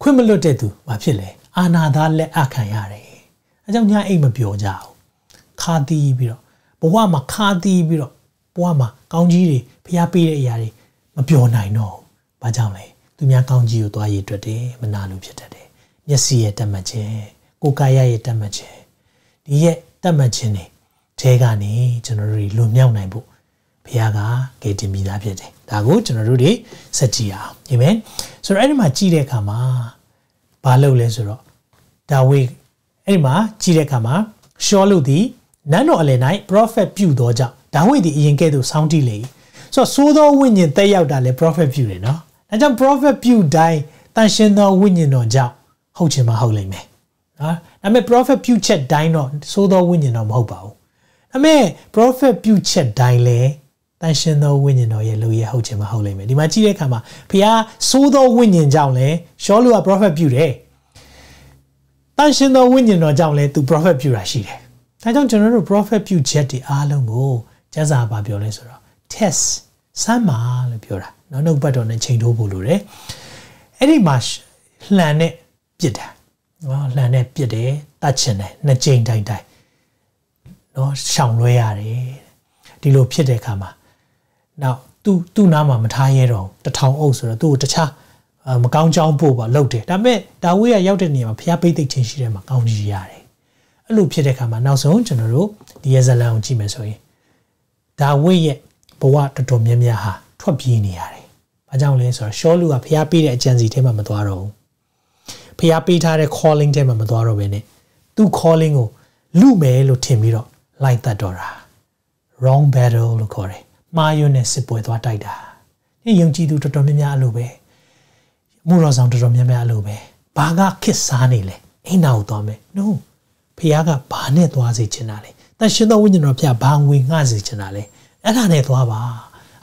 ခွင့်မလွတ်တဲ့သူဘာဖြစ်လဲအာနာသားလက်အခံရတယ်အဲကြောင့်ညအိတ်မပြောကြဘူးခါသီးပြီးတော့ဘဝမှာခါသီးပြီးတော့ဘဝမှာကောင်းကြီးတွေဖျားပေးတဲ့အရာတွေမပြောနိုင်တော့ဘူးဘာကြောင့်လဲသူများကောင်းကြီးကိုသွားရည်တွက်တယ်မနာလို့ဖြစ်တတ်တယ်မျက်စိရဲ့တတ်မှတ်ခြင်းကိုယ်ကာယရဲ့တတ်မှတ်ခြင်းဒီရဲ့တတ်မှတ်ခြင်းတွေထဲကနေကျွန်တော်တို့လွန်မြောက်နိုင်ဖို့ဘုရားကကယ်တင်ပြီးသားဖြစ်တယ်ဒါကိုကျွန်တော်တို့တွေစကြည့်အောင်အာမင်ဆိုတော့အဲ့ဒီမှာကြည့်တဲ့အခါမှာဘာလုပ်လဲဆိုတော့ဒါဝိဒ်အဲ့ဒီမှာကြည့်တဲ့အခါမှာရှောလုသည်နန်းတော်အလယ်၌ပရောဖက်ပြုသောကြောင့်ဒါဝိဒ်သည်အရင်ကဲ့သို့စောင်းတိလေဆိုတော့ဆိုးသောဝိညာဉ်တက်ရောက်တာလေပရောဖက်ပြုတယ်နော်ဒါကြောင့်ပရောဖက်ပြုတိုင်းတန်ရှင်သောဝိညာဉ်တော်ကြောင့်ဟုတ်ချင်မှဟုတ်လိမ့်မယ်နော်ဒါပေမဲ့ပရောဖက်ပြုချက်တိုင်းတော့ဆိုးသောဝိညာဉ်တော်မဟုတ်ပါဘူးဒါပေမဲ့ပရောဖက်ပြုချက်တိုင်းလေတန်ရှင်သောဝိညာဉ်တော်ရဲ့လူရဲ့ဟုတ်ခြင်းမဟုတ်လိမ့်မယ်ဒီမှာကြည့်တဲ့အခါမှာဘုရားဆိုးသောဝိညာဉ်ကြောင့်လဲရှောလုက prophet ပြုတယ်တန်ရှင်သောဝိညာဉ်တော်ကြောင့်လဲသူ prophet ပြုတာရှိတယ်ဒါကြောင့်ကျွန်တော်တို့ prophet ပြုချက်တွေအားလုံးကိုကျမ်းစာဘာပြောလဲဆိုတော့ test စမ်းပါလို့ပြောတာနောက်နောက်ပတ်တော်နဲ့ချိန်ထိုးဖို့လိုတယ်အဲ့ဒီမှာလှန်နဲ့ပြစ်တာနော်လှန်နဲ့ပြစ်တယ်တတ်ချင်တယ်နှစ်ချိန်တိုင်းနော်ရှောင်လွှဲရတယ်ဒီလိုဖြစ်တဲ့အခါမှာနောက်သူ့နားမှာမထားရဲတော့တထောင်အုပ်ဆိုတော့သူ့ကိုတခြားမကောင်းကြောင်းပို့ပါလောက်တယ်ဒါပေမဲ့ဒါဝိဒ်ကရောက်တဲ့နေရာမှာဘုရားပိတ်သိက်ခြင်းရှိတဲ့မှာကောင်းကြီးရတယ်အဲ့လိုဖြစ်တဲ့ခါမှာနောက်ဆုံးကျွန်တော်တို့ဒီရဇလံကိုကြည့်မယ်ဆိုရင်ဒါဝိဒ်ရဲ့ဘဝတော်တော်များများဟာထွက်ပြေးနေရတယ်ဘာကြောင့်လဲဆိုတော့ရှောလုကဘုရားပေးတဲ့အကြံစီထဲမှာမသွားတော့ဘူးဘုရားပေးထားတဲ့ calling ထဲမှာမသွားတော့ဘဲနဲ့သူ့ calling ကိုလူမယ်လို့ထင်ပြီးတော့လိုက်တတ်တော့တာ wrong battle လို့ခေါ်တယ်မာယွန်းနဲ့စစ်ပွဲသွားတိုက်တာဒီယုံကြည်သူတော်တော်များများအလိုပဲအမှုတော်ဆောင်တော်တော်များများအလိုပဲဘာကခစ်စားနေလဲအိမ်တော်သွားမယ် no ဖခင်ကဘာနဲ့သွားစေချင်တာလဲတန်ရှင်တော်ဝိညာဉ်တော်ဖခင်ဘာဝင်ငှစေချင်တာလဲအဲ့ဒါနဲ့သွားပါ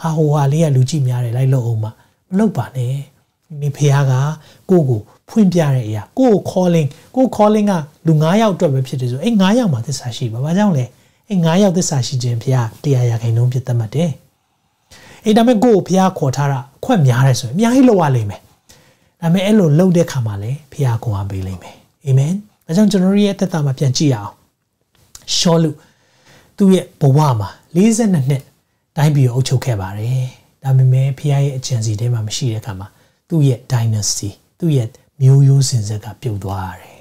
ဟာဟိုဟာလေးကလူကြည့်များတယ်လိုက်လို့အောင်မလုပ်ပါနဲ့ဒီဖခင်ကကိုဖွင့်ပြတဲ့အရာကို calling ကို calling ကလူ9ယောက်အတွက်ပဲဖြစ်တယ်ဆိုအဲ့9ယောက်မှာသစ္စာရှိပါဘာကြောင့်လဲအဲ့9ယောက်သစ္စာရှိခြင်းဖခင်တရားရခိုင်နှုံးပြတ်မှတ်တယ် အဲ့ဒါမဲ့ကိုကိုဖះခေါ်ထားတာခွက်များတယ်ဆိုရင်အများကြီးလောက်ရလိမ့်မယ်ဒါမဲ့အဲ့လိုလောက်တဲ့ခါမှာလည်းဖះကိုအားပေးလိမ့်မယ်အာမင်ဒါကြောင့်ကျွန်တော်တို့ရဲ့သက်တာမှာပြန်ကြည့်ရအောင်ရှောလုသူ့ရဲ့ဘဝမှာ42နှစ်တိုင်းပြည်ကိုအုပ်ချုပ်ခဲ့ပါတယ်ဒါပေမဲ့ဖះရဲ့အကျဉ်းစီထဲမှာမရှိတဲ့ခါမှာသူ့ရဲ့ dynasty သူ့ရဲ့မျိုးရိုးစင်ဆက်ကပြုတ်သွားတယ်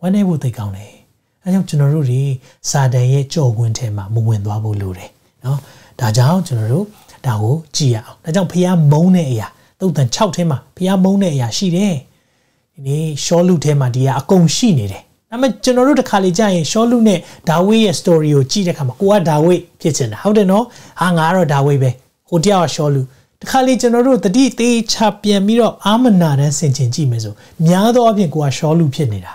ဝမ်းနည်းဖို့သိကောင်းတယ်အဲကြောင့်ကျွန်တော်တို့ဒီစာတန်ရဲ့ကြော်ကွင်းထဲမှာမဝင်သွားဖို့လိုတယ်နော်ဒါကြောင့်ကျွန်တော်တို့ဒါကိုကြည့်ရအောင်ဒါကြောင့်ဖះမုန်းတဲ့အရာသုတ်တန်6ထဲမှာဖះမုန်းတဲ့အရာရှိတယ်ဒီနေ့ရှောလုထဲမှာဒီကအကုန်ရှိနေတယ်ဒါပေမဲ့ကျွန်တော်တို့တစ်ခါလေကြာရင်ရှောလုနဲ့ဒါဝိဒ်ရဲ့ story ကိုကြည့်တဲ့အခါမှာကိုကဒါဝိဒ်ဖြစ်ချင်တာဟုတ်တယ်နော်ဟာငါတော့ဒါဝိဒ်ပဲဟိုတယောက်ကရှောလုတစ်ခါလေကျွန်တော်တို့တတိသေးချပြန်ပြီးတော့အာမနာတန်းဆင်ခြင်ကြည့်မယ်ဆိုများသောအားဖြင့်ကိုကရှောလုဖြစ်နေတာ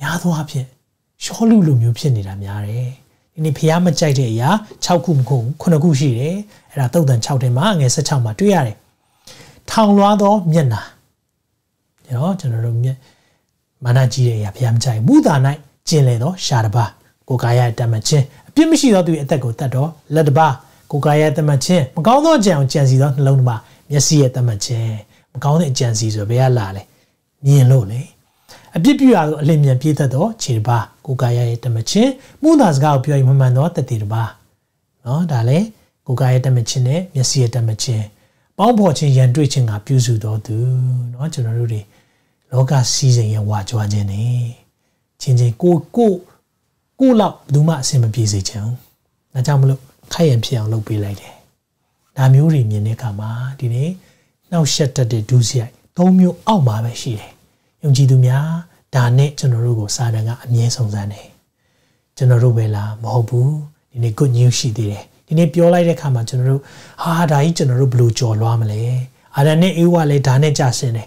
များသောအားဖြင့်ရှောလုလိုမျိုးဖြစ်နေတာများတယ်ဒီနေ့ဖះမကြိုက်တဲ့အရာ6ခုမဟုတ်ဘူး9ခုရှိတယ်အဲ့ဒါသုတ်တန်6ထဲမှာငွေ16မှာတွေ့ရတယ်ထောင်လွှားသောမျက်နှာနော်ကျွန်တော်တို့မျက်မာနကြီးတဲ့အရာဖះမကြိုက်ဘူးသာ၌ကျင်လေသောရှာတပါကိုကာယရဲ့တမန်ချင်းအပြစ်မရှိသောသူ၏အသက်ကိုတတ်တော်လက်တပါကိုကာယရဲ့တမန်ချင်းမကောင်းသောကြံအောင်ကြံစီသောနှလုံးတပါမျက်စိရဲ့တမန်ချင်းမကောင်းတဲ့အကြံစီဆိုဘယ်ကလာလဲမြင်လို့လေအပြစ်ပြုရာသို့အလင်းမြန်ပြေးသက်သောခြေတပါကိုကာယရဲ့တမချင်းမှုသာစကားကိုပြောရင်မမှန်သောတတိတပါနော်ဒါလည်းကိုကာယရဲ့တမချင်းနဲ့မျက်စိရဲ့တမချင်းပေါင်းဖော်ခြင်းရန်တွေ့ခြင်းကပြုစုတော်သူနော်ကျွန်တော်တို့တွေလောကစီးစိမ်ရဲ့ဝါကြွားခြင်းနဲ့ချင်းချင်းကိုလောက်ဘူးမှအဆင်မပြေစေချင်ဘူးဒါကြောင့်မလို့ခိုက်ရန်ဖြစ်အောင်လုပ်ပေးလိုက်တယ်ဒါမျိုးတွေမြင်တဲ့အခါမှာဒီနေ့နှောက်ရှက်တတ်တဲ့ဒုစရိုက်၃မျိုးအောက်မှာပဲရှိတယ်ယုံကြည်သူများဒါနဲ့ကျွန်တော်တို့ကိုစာတန်ကအမြဲဆုံးစမ်းတယ်ကျွန်တော်တို့ပဲလားမဟုတ်ဘူးဒီနေ့ good news ရှိသေးတယ်ဒီနေ့ပြောလိုက်တဲ့အခါမှာကျွန်တော်တို့ဟာဒါကြီးကျွန်တော်တို့ဘယ်လိုကြော်လွှားမလဲအာဒန်နဲ့အေဝါလည်းဒါနဲ့ကြာဆင်းတယ်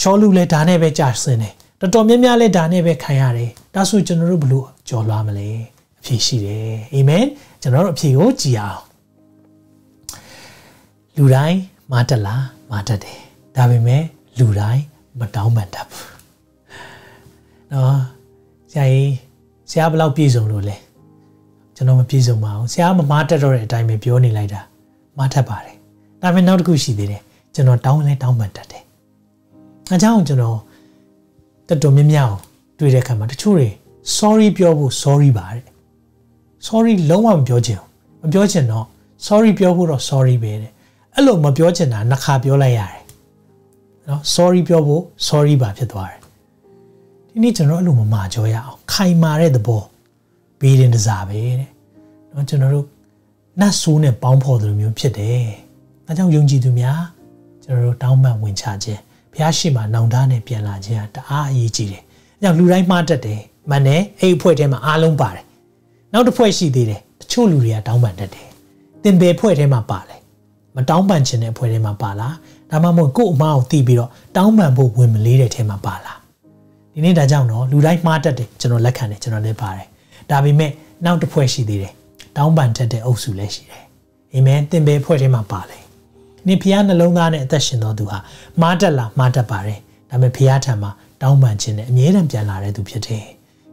ရှောလုလည်းဒါနဲ့ပဲကြာဆင်းတယ်တော်တော်များများလည်းဒါနဲ့ပဲခံရတယ်ဒါဆိုကျွန်တော်တို့ဘယ်လိုကြော်လွှားမလဲအဖြေရှိတယ်အာမင်ကျွန်တော်တို့အဖြေကိုကြည်အောင်လူတိုင်းမာတလားမာတတယ်ဒါပေမဲ့လူတိုင်းမတောင်းပန်တတ်ဘူးနော်ဆရာကြီးဆရာဘယ်လောက်ပြည့်စုံလို့လဲကျွန်တော်မပြည့်စုံပါဘူးဆရာမမားတက်တော့တဲ့အတိုင်းပဲပြောနေလိုက်တာမားထပ်ပါတယ်ဒါပေမဲ့နောက်တစ်ခုရှိသေးတယ်ကျွန်တော်တောင်းပန်တတ်တယ်အကြောင်းကျွန်တော်တော်တော်များများတွေ့တဲ့အခါမှာတချို့တွေ sorry ပြောဖို့ sorry ပါတဲ့ sorry လုံးဝမပြောချင်ဘူးမပြောချင်တော့ sorry ပြောဖို့တော့ sorry ပဲတဲ့အဲ့လိုမပြောချင်တာနှစ်ခါပြောလိုက်ရတယ်နော် sorry ပြောဖို့ sorry ပါဖြစ်သွားတယ်ဒီနေ့ကျွန်တော်အဲ့လိုမမာကြောရအောင်ခိုင်မာတဲ့သဘောဘေးရင်တစားပဲတဲ့နော်ကျွန်တော်တို့နတ်ဆိုးနဲ့ပေါင်းဖော်တဲ့မျိုးဖြစ်တယ်အဲကြောင့်ယုံကြည်သူများကျွန်တော်တို့တောင်းပန်ဝင်ချခြင်းဘုရားရှိခိုးနောင်တနဲ့ပြန်လာခြင်းတအားအရေးကြီးတယ်အဲကြောင့်လူတိုင်းမှားတတ်တယ်မနဲ့အဲ့အဖွဲ့ထဲမှာအားလုံးပါတယ်နောက်တစ်ဖွဲ့ရှိသေးတယ်တချို့လူတွေကတောင်းပန်တတ်တယ်သင်ပေဖွဲ့ထဲမှာပါတယ်မတောင်းပန်ခြင်းတဲ့အဖွဲ့ထဲမှာပါလားဒါမှမဟုတ်ကို့အမားကိုတီးပြီးတော့တောင်းပန်ဖို့ဝင်မလေးတဲ့ထဲမှာပါလားဒီနေ့ဒါကြောင့်တော့လူတိုင်းမှားတတ်တယ်ကျွန်တော်လက်ခံတယ်ကျွန်တော်လည်းပါတယ်ဒါပေမဲ့နောက်တစ်ဖွဲ့ရှိသေးတယ်တောင်းပန်တတ်တဲ့အုပ်စုလည်းရှိတယ်အာမင်သင်ပေဖွဲ့ထဲမှာပါတယ်နေ့ဖျားနှလုံးသားနဲ့အသက်ရှင်တော်သူဟာမားတက်လားမားတက်ပါတယ်ဒါပေမဲ့ဖျားထံမှာတောင်းပန်ခြင်းနဲ့အမြဲတမ်းပြန်လာတဲ့သူဖြစ်တယ်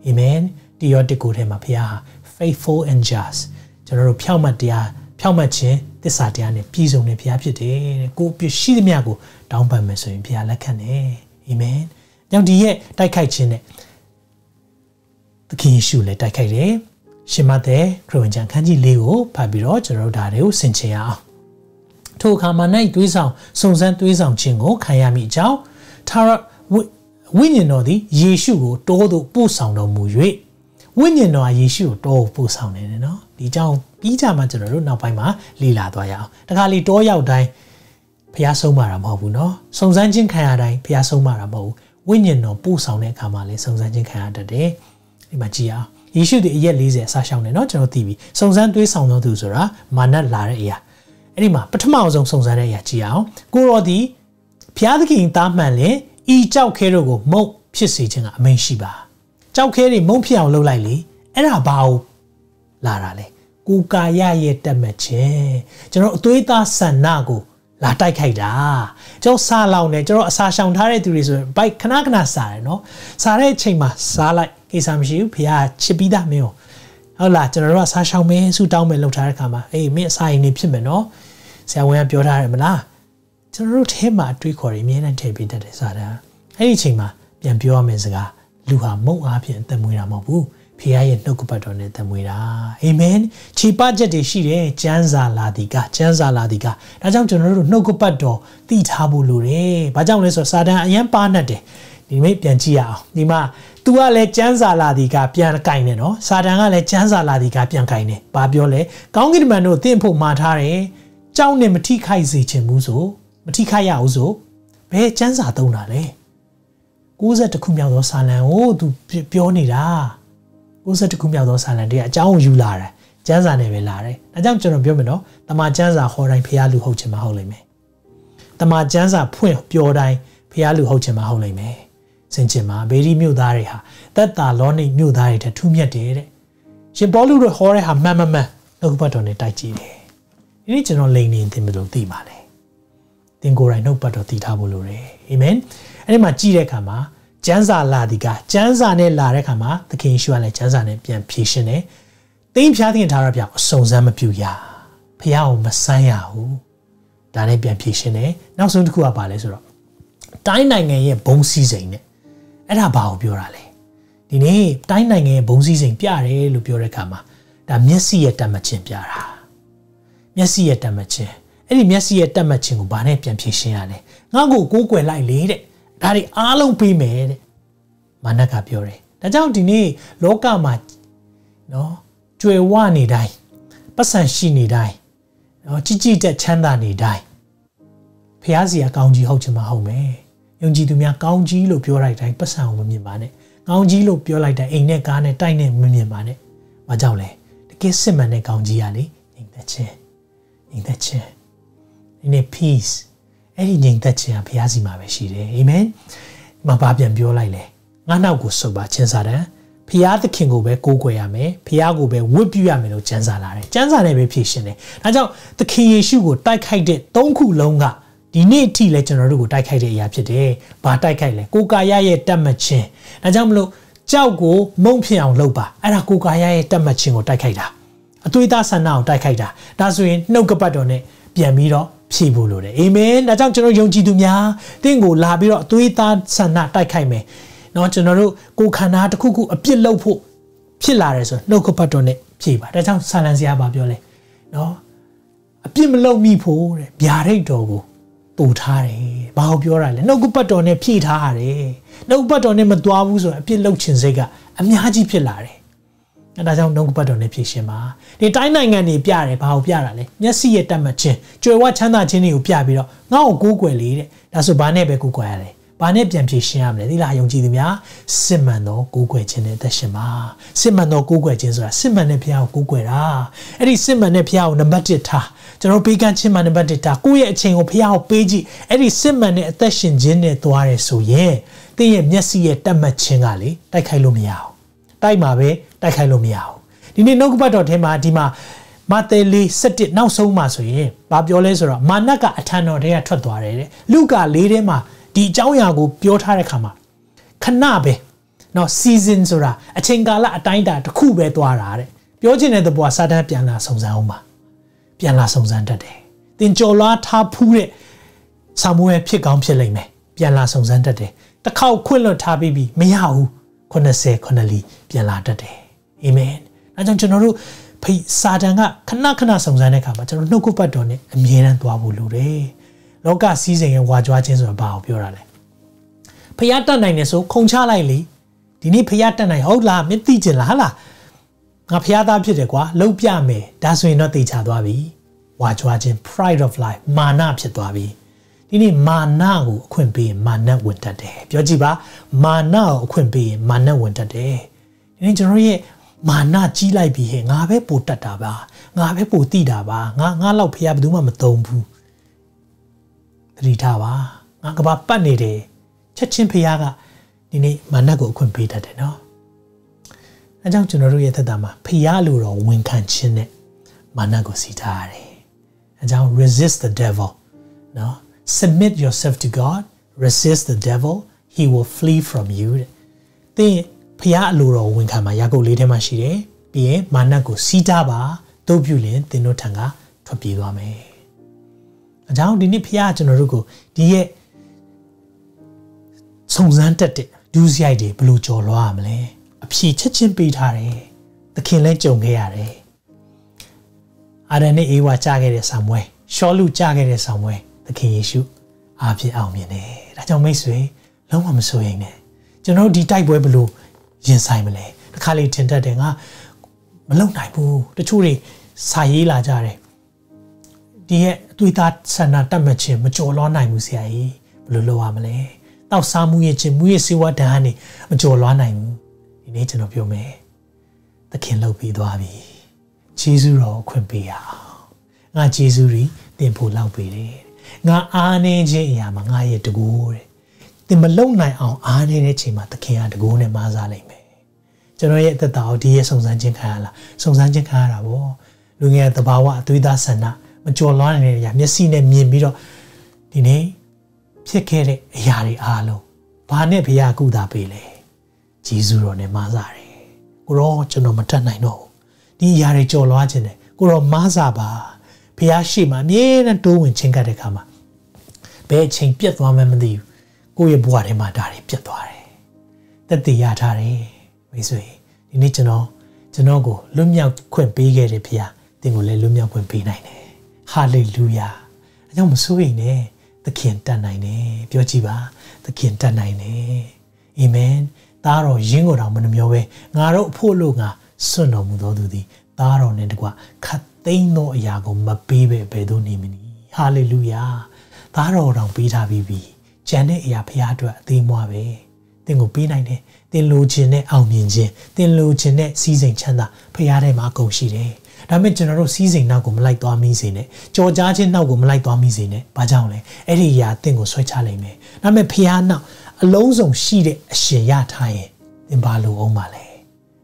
အာမင်တိယောတစ်ကိုထဲမှာဖျားဟာ faithful and just ကျွန်တော်တို့ဖြောင့်မတ်ခြင်းသစ္စာတရားနဲ့ပြည့်စုံတဲ့ဘုရားဖြစ်တယ်တဲ့ကိုပြရှိသမျှကိုတောင်းပန်မယ်ဆိုရင်ဘုရားလက်ခံတယ်အာမင်။ကြောင့်ဒီရဲ့တိုက်ခိုက်ခြင်းနဲ့သခင်ယေရှုလည်းတိုက်ခိုက်တယ်ရှင်မဿဲခရစ်ဝင်ကျမ်းခန်းကြီး၄ကိုဖတ်ပြီးတော့ကျွန်တော်တို့ဒါတွေကိုဆင်ခြင်ရအောင်။ထိုအခါမှာ၌တွေးဆောင်စုံစမ်းတွေးဆောင်ခြင်းကိုခံရမိအကြောင်းထာဝရဝိညာဉ်တော်သည်ယေရှုကိုတောသို့ပို့ဆောင်တော်မူ၍ဝိညာဉ်တော်ဟာယေရှုကိုတောကိုပို့ဆောင်နေတယ်နော်ဒီအကြောင်းပြီးကြမှာကျွန်တော်တို့နောက်ပိုင်းမှာလေ့လာသွားရအောင်တခါလေတောရောက်တိုင်းဖျားဆုံးမှာမဟုတ်ဘူးเนาะစုံစမ်းခြင်းခံရတိုင်းဖျားဆုံးမှာမဟုတ်ဘူးဝိညာဉ်တော်ပို့ဆောင်တဲ့အခါမှာလေစုံစမ်းခြင်းခံရတတ်တယ်ဒီမှာကြည့်အောင်ယေရှုဒီအရက်40အစားရှောင်းတယ်เนาะကျွန်တော်သိပြီစုံစမ်းတွေးဆောင်တော်သူဆိုတာမာနလာတဲ့အရာအဲ့ဒီမှာပထမအောင်စုံစမ်းတဲ့အရာကြည့်အောင်ကိုရောဒီဖျားသခင်သားမှန်လင်ဤကြောက်ခဲတို့ကိုမုန့်ဖြစ်စေခြင်းကအမိန့်ရှိပါကြောက်ခဲတွေမုန့်ဖြစ်အောင်လုပ်လိုက်လေအဲ့ဒါဘာကိုလာတာလဲကိုကာယရဲ့တမချင်းကျွန်တော်အသွေးသားဆန္ဒကိုလာတိုက်ခိုက်တာကျွန်တော်စားလောင်တယ်ကျွန်တော်အစာရှောင်ထားတဲ့သူတွေဆိုရင်ဘိုက်ခဏခဏစားတယ်နော်စားတဲ့အချိန်မှာစားလိုက်ကိစ္စမရှိဘူးဖေကချစ်ပြီးသားမင်းဟုတ်လားကျွန်တော်တို့ကစားရှောင်မင်းဆူတောင်းမယ်လှုပ်ထားတဲ့ခါမှာအေးမင်းအစာရင်နေဖြစ်မယ်နော် ဆရာဝန်ကပြောထားတယ်မလားကျွန်တော်တို့ထဲမှာတွေးခေါ်ရအမြဲတမ်းထည့်ပေးတတ်တယ်စတာအဲ့ဒီအချိန်မှာပြန်ပြောရမယ့်စကားလူဟာမုံအားဖြင့်တည်မွေးတာမဟုတ်ဘူးဖခင်ရဲ့နှုတ်ကပတ်တော်နဲ့တည်မွေးတာအာမင်ခြေပချက်တွေရှိတယ်ကျမ်းစာလာဒီကကျမ်းစာလာဒီကဒါကြောင့်ကျွန်တော်တို့နှုတ်ကပတ်တော်သိထားဖို့လိုတယ်ဘာကြောင့်လဲဆိုတော့စာတန်အရန်ပါနှက်တယ်ဒီမိတ်ပြန်ကြည့်ရအောင်ဒီမှာသူကလည်းကျမ်းစာလာဒီကပြန်ကင်တယ်နော်စာတန်ကလည်းကျမ်းစာလာဒီကပြန်ကင်တယ်ဘာပြောလဲကောင်းကင်တမန်တို့သင်ဖို့မှာထားတယ်ကြောက်နဲ့မထိခိုက်စေချင်ဘူးဆိုမထိခိုက်ရအောင်ဆိုဘယ်ကျမ်းစာသုံးတာလဲ90ခုမြောက်သောစာလံကိုသူပြောနေတာ90ခုမြောက်သောစာလံတွေကအကြောင်းယူလာတယ်ကျမ်းစာနဲ့ပဲလာတယ်ဒါကြောင့်ကျွန်တော်ပြောမယ်နော်တမန်ကျမ်းစာဟောတိုင်းဖျားလူဟုတ်ချင်မှာဟုတ်လိမ့်မယ်တမန်ကျမ်းစာဖွင့်ပြောတိုင်းဖျားလူဟုတ်ချင်မှာဟုတ်လိမ့်မယ်စင်ချင်မှာဘေရီမြို့သားတွေဟာသက်တာလောနိမြို့သားတွေထူးမြတ်တယ်တဲ့ရှင်ပေါလုတို့ဟောတဲ့ဟာမှန်နှုတ်ပတ်တော်နဲ့တိုက်ကြည့်တယ်ဒီနေ့ကျွန်တော်လိန်နေသင်လို့သိပါလေသင်ကိုယ်တိုင်နှုတ်ပတ်တော်သိထားဖို့လိုတယ်အာမင်အဲ့ဒီမှာကြည့်တဲ့အခါမှာကျမ်းစာလာဒီကကျမ်းစာနဲ့လာတဲ့အခါမှာသခင်ယေရှုကလည်းကျမ်းစာနဲ့ပြန်ဖြေရှင်းတယ်။သင်ဖျားသင်ထားရပြောင်းအစုံစမ်းမပြူရ။ဖျားအောင်မဆန်းရဘူး။ဒါနဲ့ပြန်ဖြေရှင်းတယ်။နောက်ဆုံးတစ်ခုကပါလဲဆိုတော့တိုင်းနိုင်ငံရဲ့ဘုံစည်းစိမ်နဲ့အဲ့ဒါဘာကိုပြောတာလဲ။ဒီနေ့တိုင်းနိုင်ငံရဲ့ဘုံစည်းစိမ်ပြတယ်လို့ပြောတဲ့အခါမှာဒါမျက်စိရဲ့တတ်မှတ်ခြင်းပြတာ။မျက်စိရဲ့တတ်မှတ်ခြင်းအဲ့ဒီမျက်စိရဲ့တတ်မှတ်ခြင်းကိုဘာနဲ့ပြန်ဖြေရှင်းရလဲ။ငါ့ကိုကိုးကွယ်လိုက်လေတဲ့။ဒါတွေအားလုံးပြီးမယ်တဲ့မာနကပြောတယ်ဒါကြောင့်ဒီနေ့လောကမှာနော်ကြွယ်ဝနေတိုင်းပတ်စံရှိနေတိုင်းနော်ကြည်ကြည်တက်ချမ်းသာနေတိုင်းဖျားစီကကောင်းကြီးဟုတ်ချင်မှာဟုတ်မယ်ယုံကြည်သူများကောင်းကြီးလို့ပြောလိုက်တိုင်းပတ်စံကိုမမြင်ပါနဲ့ကောင်းကြီးလို့ပြောလိုက်တိုင်းအိမ်နဲ့ကားနဲ့တိုက်နဲ့မမြင်ပါနဲ့ဘာကြောင့်လဲတကယ်စစ်မှန်တဲ့ကောင်းကြီးရလေညီသက်ချင်းညီသက်ချင်းဒီနေ့ peaceအဲ့ဒီငြိမ်သက်ခြင်းကဘုရားစီမှာပဲရှိတယ်အာမင်ဒီမှာဘာပြန်ပြောလိုက်လဲငါနောက်ကိုဆုတ်ပါချမ်းသာတယ်ဘုရားသခင်ကိုပဲကိုးကွယ်ရမယ်ဘုရားကိုပဲဝတ်ပြုရမယ်လို့ကျမ်းစာလာတယ်ကျမ်းစာနဲ့ပဲဖြည့်ရှင်းတယ်ဒါကြောင့်သခင်ယေရှုကိုတိုက်ခိုက်တဲ့၃ခုလုံးကဒီနေ့အထိလဲကျွန်တော်တို့ကိုတိုက်ခိုက်တဲ့အရာဖြစ်တယ်ဘာတိုက်ခိုက်လဲကိုကာယရဲ့တတ်မှတ်ခြင်းဒါကြောင့်မလို့ကြောက်ကိုမုံဖြစ်အောင်လုပ်ပါအဲ့ဒါကိုကာယရဲ့တတ်မှတ်ခြင်းကိုတိုက်ခိုက်တာအသွေးသားဆန္ဒကိုတိုက်ခိုက်တာဒါဆိုရင်နှုတ်ကပတ်တော်နဲ့ပြန်ပြီးတော့ဖြည့်ဖို့လိုတယ်အာမင်ဒါကြောင့်ကျွန်တော်ယုံကြည်သူများတင့်ကိုလာပြီးတော့အသွေးသားဆန္ဒတိုက်ခိုက်မယ်เนาะကျွန်တော်တို့ကိုခန္ဓာတစ်ခုခုအပြစ်လုပ်ဖို့ဖြစ်လာတယ်ဆိုနှုတ်ကပတ်တော်နဲ့ဖြည့်ပါဒါကြောင့်ဆာလန်စရာပါပြောလဲเนาะအပြစ်မလုပ်မိဖို့တဲ့ဗျာဒိတ်တော်ကိုပူထားတယ်ဘာလို့ပြောတာလဲနှုတ်ကပတ်တော်နဲ့ဖြည့်ထားရတယ်နှုတ်ကပတ်တော်နဲ့မသွားဘူးဆိုရင်အပြစ်လုပ်ခြင်းစိတ်ကအများကြီးဖြစ်လာတယ်အဲ့ဒါကြောင့်နှုတ်ကပတ်တော်နဲ့ဖြည့်ရှင်ပါဒီတိုင်းနိုင်ငံတွေပြတယ်ဘာကိုပြတာလဲမျက်စိရဲ့တတ်မှတ်ခြင်းကြွယ်ဝချမ်းသာခြင်းတွေကိုပြပြီးတော့ငါ့ကိုကိုးကွယ်လေတဲ့ဒါဆိုဘာနဲ့ပဲကိုးကွယ်ရလဲဘာနဲ့ပြန်ဖြည့်ရှင်ရမလဲသီလယုံကြည်သူများစစ်မှန်သောကိုးကွယ်ခြင်းနဲ့သက်ရှင်ပါစစ်မှန်သောကိုးကွယ်ခြင်းဆိုတာစစ်မှန်တဲ့ဘုရားကိုကိုးကွယ်တာအဲ့ဒီစစ်မှန်တဲ့ဘုရားကိုနံပါတ်1ထားကျွန်တော်ပေးကမ်းခြင်းမှာနံပါတ်1ထားကိုယ့်ရဲ့အချိန်ကိုဘုရားကိုပေးကြည့်အဲ့ဒီစစ်မှန်တဲ့အသက်ရှင်ခြင်းနဲ့သွားရဲဆိုရင်သင်ရဲ့မျက်စိရဲ့တတ်မှတ်ခြင်းကလေတိုက်ခိုက်လို့မရဘူးတိုက်မှာပဲတိုက်ခိုက်လို့မရဘူးဒီနေ့နှုတ်ကပတ်တော်ထဲမှာဒီမှာမာသဲ4:17နောက်ဆုံးမှာဆိုရင်ဘာပြောလဲဆိုတော့မာနကအထံတော်ထဲကထွက်သွားတယ်တဲ့လူကာ4ထဲမှာဒီအကြောင်းအရာကိုပြောထားတဲ့ခါမှာခဏပဲเนาะ season ဆိုတာအချိန်ကာလအတိုင်းအတာတစ်ခုပဲသွားတာတဲ့ပြောချင်တဲ့သဘောကစာတန်ပြန်လာစုံစမ်းအောင်ပါပြန်လာစုံစမ်းတတ်တယ်သင်ကြော်လွားထားဖူးတဲ့ဆာမွေဖြစ်ကောင်းဖြစ်လိမ့်မယ်ပြန်လာစုံစမ်းတတ်တယ်တစ်ခေါက်ခွင့်လွတ်ထားပြီးမရဘူး90 လီပြန်လာတတ်တယ်အာမင်အဲကြောင့်ကျွန်တော်တို့ဖိစာတန်ကခဏစုံစမ်းတဲ့အခါမှာကျွန်တော်နှုတ်ကပတ်တော်နဲ့အမြဲတမ်းသွားဖို့လိုတယ်လောကစည်းစိမ်ရဲ့ဝါကြွားခြင်းဆိုတာဘာကိုပြောတာလဲဖျားတတ်နိုင်တယ်ဆိုခုံချလိုက်လေဒီနေ့ဖျားတတ်နိုင်ဟုတ်လားမသိကျင်လားဟာလားငါဖျားသားဖြစ်တယ်ကွာလှုပ်ပြမယ်ဒါဆိုရင်တော့သိချသွားပြီဝါကြွားခြင်း pride of life မာနဖြစ်သွားပြီဒီနေ့မာနကိုအခွင့်ပေးရင်မာနဝင်တတ်တယ်ပြောကြည့်ပါမာနကိုအခွင့်ပေးရင်မာနဝင်တတ်တယ်ဒီနေ့ကျွန်တော်ရဲ့မာနကြီးလိုက်ပြီဟဲ့ငါပဲပိုတတ်တာပါငါပဲပိုတိတာပါငါလောက်ဖျားဘယ်သူမှမသုံးဘူးသတိထားပါငါကဘာပတ်နေတယ်ချက်ချင်းဖျားကဒီနေ့မာနကိုအခွင့်ပေးတတ်တယ်နော်အဲကြောင့်ကျွန်တော်တို့ရဲ့သက်တာမှာဖျားလို့တော့ဝန်ခံခြင်းနဲ့မာနကိုစီထားရတယ်အဲကြောင့် resist the devil နော်Submit yourself to God, resist the devil, he will flee from you. သင်ဖျားအလိုတော်ဝင်ခံမှာယာကုပ်လေးထဲမှာရှိတယ်။ပြီးရင်မာနကိုစီးတာပါ။သို့ပြုရင်သင်တို့ထံကထွက်ပြေးသွားမယ်။ Ajaun dini pia chenoruko diye songzan tete duzi ide blue cholo amle apsi chachin pitare the kinle chonge yare. Arane ewa chagere samwe sholu chagere samwe the kinishu apsi aumine. Ajaun meswe loma meswe ne. Cheno di type we blue yin saimle the kali tenta denga malong naibu the churi sayi la jare. Dear, do that, Sana Damachin, Majolon, I must say, Blue Amele. Thou Samuich, we see what the honey, Majolon, I'm in agent of your may. The Kinlopi Dwabi. Chizuro Quimpia. Nga Chizuri, then pull out pretty. Nga Arnage Yamanga to go. The Malone on Arnage at the King at the Goon and Mazalime. Generate the Dow, dear Sonsanjin Kala, Sonsanjin Kara, looking at the Bawa, do that, Sana. Majolon and Yam, you see them in middle. Dine, take it, Yari Alo. Pane Pia Guda Pele. Jizuro ne Mazari. Guro Chonomatan, I know. Di Yari Jologene, Guro Mazaba. Piashima, mean and two in Chingadekama. Be Ching Piet one member you. Go your boy, my daddy, Pietware. That the Yatari, Miss Way. You need to know. Tenogo, Lumia Quimpi Gere Pia, Dingole Lumia Quimpi Nine. Hallelujah. I am so in eh, the Kintanine, Piochiba, the Kintanine. Amen. Taro jingo ramen yoe, Naro Poluga, son of Mudodi, Taro Nedgua, Cateno Yago, Mabibe Bedonimini. Hallelujah. Taro ram Pita Bibi, Janet Yapiadra, the Moabe, Dingo Pinine, then Lucine Alminje, then Lucine seizing Chanda, Piade Marco Shide. Damage general seizing now go like to amazing it. George Argent now go like to amazing it. Bajown, Elia thing or switch alame. Name piano, a lozon sheet, a shea tie, in Balu Omale.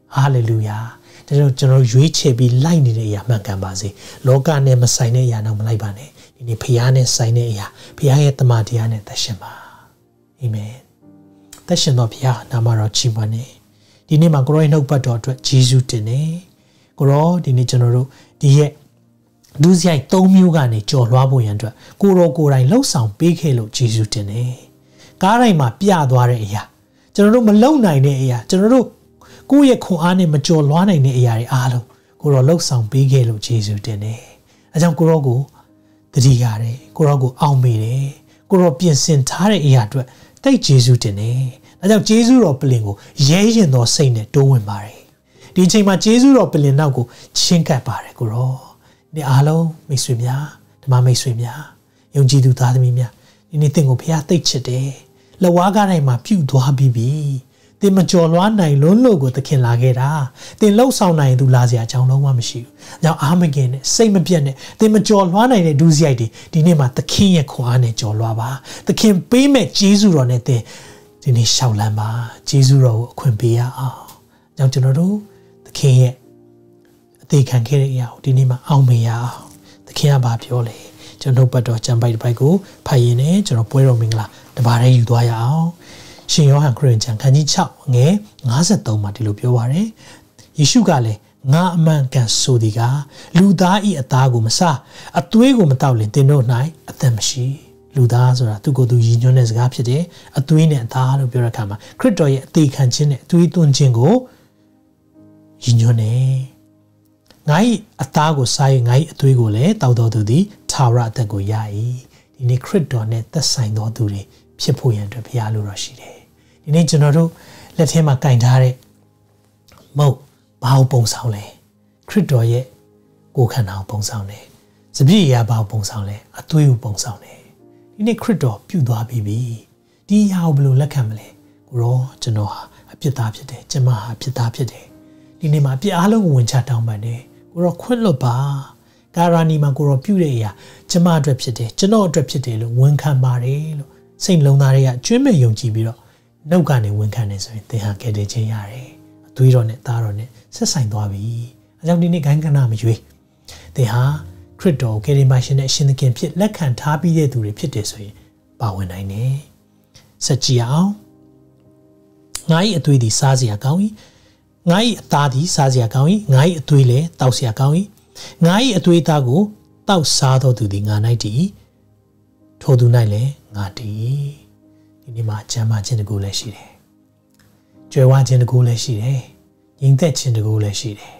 Hallelujah. The general Juiche be lined in a Mangambazi. Loga name a sign a yanam libane. In a piano sign a piaet Madiane Tashema. Amen. Tashema Pia Namara Chimane. The name a growing up but daughter, Jesus Tene. Goro, the Nichonoro, the ye Duzia Tomuganic or Raboyandra, Goro Gorai low sound big halo, Chisutene. Garaima Piaduare ya. General Malone in ya, General Goya Koane Major Lana in Yari Alo, Goro low sound big halo, Chisutene. Ajam Gorogo, the Diare, Gorogo Almine, Goropian Sentare Yadra, take Chisutene. Adam Jesu Ropelingo, Yay no saying that don't marry. DJ ma Jesu Ropelin now go chinka pare goro. The alo, may swim ya, the mamma swim ya. Young Jidu Tadamia, anything of Pia take today. La Wagana ma pew do habibi. The Majorana alone logo the kin lagera. The low sound I do lazia chow no mamishu. Now arm again, same piano. The Majorana in a doziade. The name at the king a koane jolaba. The king pay me Jesu ronete. The ni shaulama, Jesu ro quimbia. Now to know. They can carry out the name Almea, the Kia Babiole, General Bador Jambay Bago, Payene, General Puero Mingla, the Barre Udoya. She your and Korean Jankani Chap, eh? Nazato Matilopioare, Yishugale, Nga man can so diga, Luda eat a tago massa, a twego metalin, they know night, a themashi, Ludas or a to go to Ginones Gapside, a twin and Talo Buracama, Critoy, they can chin, tweetun jingo. Jinone Ngai Atago Sai Ngai Twigole, Taudo to the Tara Tagoyai, in a crit donet the sign or duty, Piapu and Pialu Roshide. In a general, let him a kind hare Mo, Bao Bonsale, Crit doye, Gokanao Bonsale, Sabia Bao Bonsale, a Twiu Bonsale. In a crit do, Pudo Bibi, Diao Blue Lacamele, Ro, Genoa, a Pietapide, Jama, a Pietapide. Ni ma pi a long win chat down by day. Goro quillo ba. Garani ma goro purea. Jama drepsite, Jano drepsite, Winkan Mari, Saint Lonaria, Jimmy Yongibiro. No gun in Winkan is with the Hankade Jayare. A tweet on it, tar on it, says I do. I don't need a ganganamijui. They ha, Critto, get imagination again, pit, lack and tabby there to repeat this way. But when I nay, such yao. I a tweedy sazia gawi. Ngai tadi sazia kawi, ngai tuile, tausia kawi, ngai tuitago, tau sado to the nganai tea, ထိုသူ၌လည်းငါတည်ဒီနေ့မှာချမ်းသာခြင်းတကူလည်းရှိတယ်ကြွယ်ဝခြင်းတကူလည်းရှိတယ်ငြိမ်သက်ခြင်းတကူလည်းရှိတယ်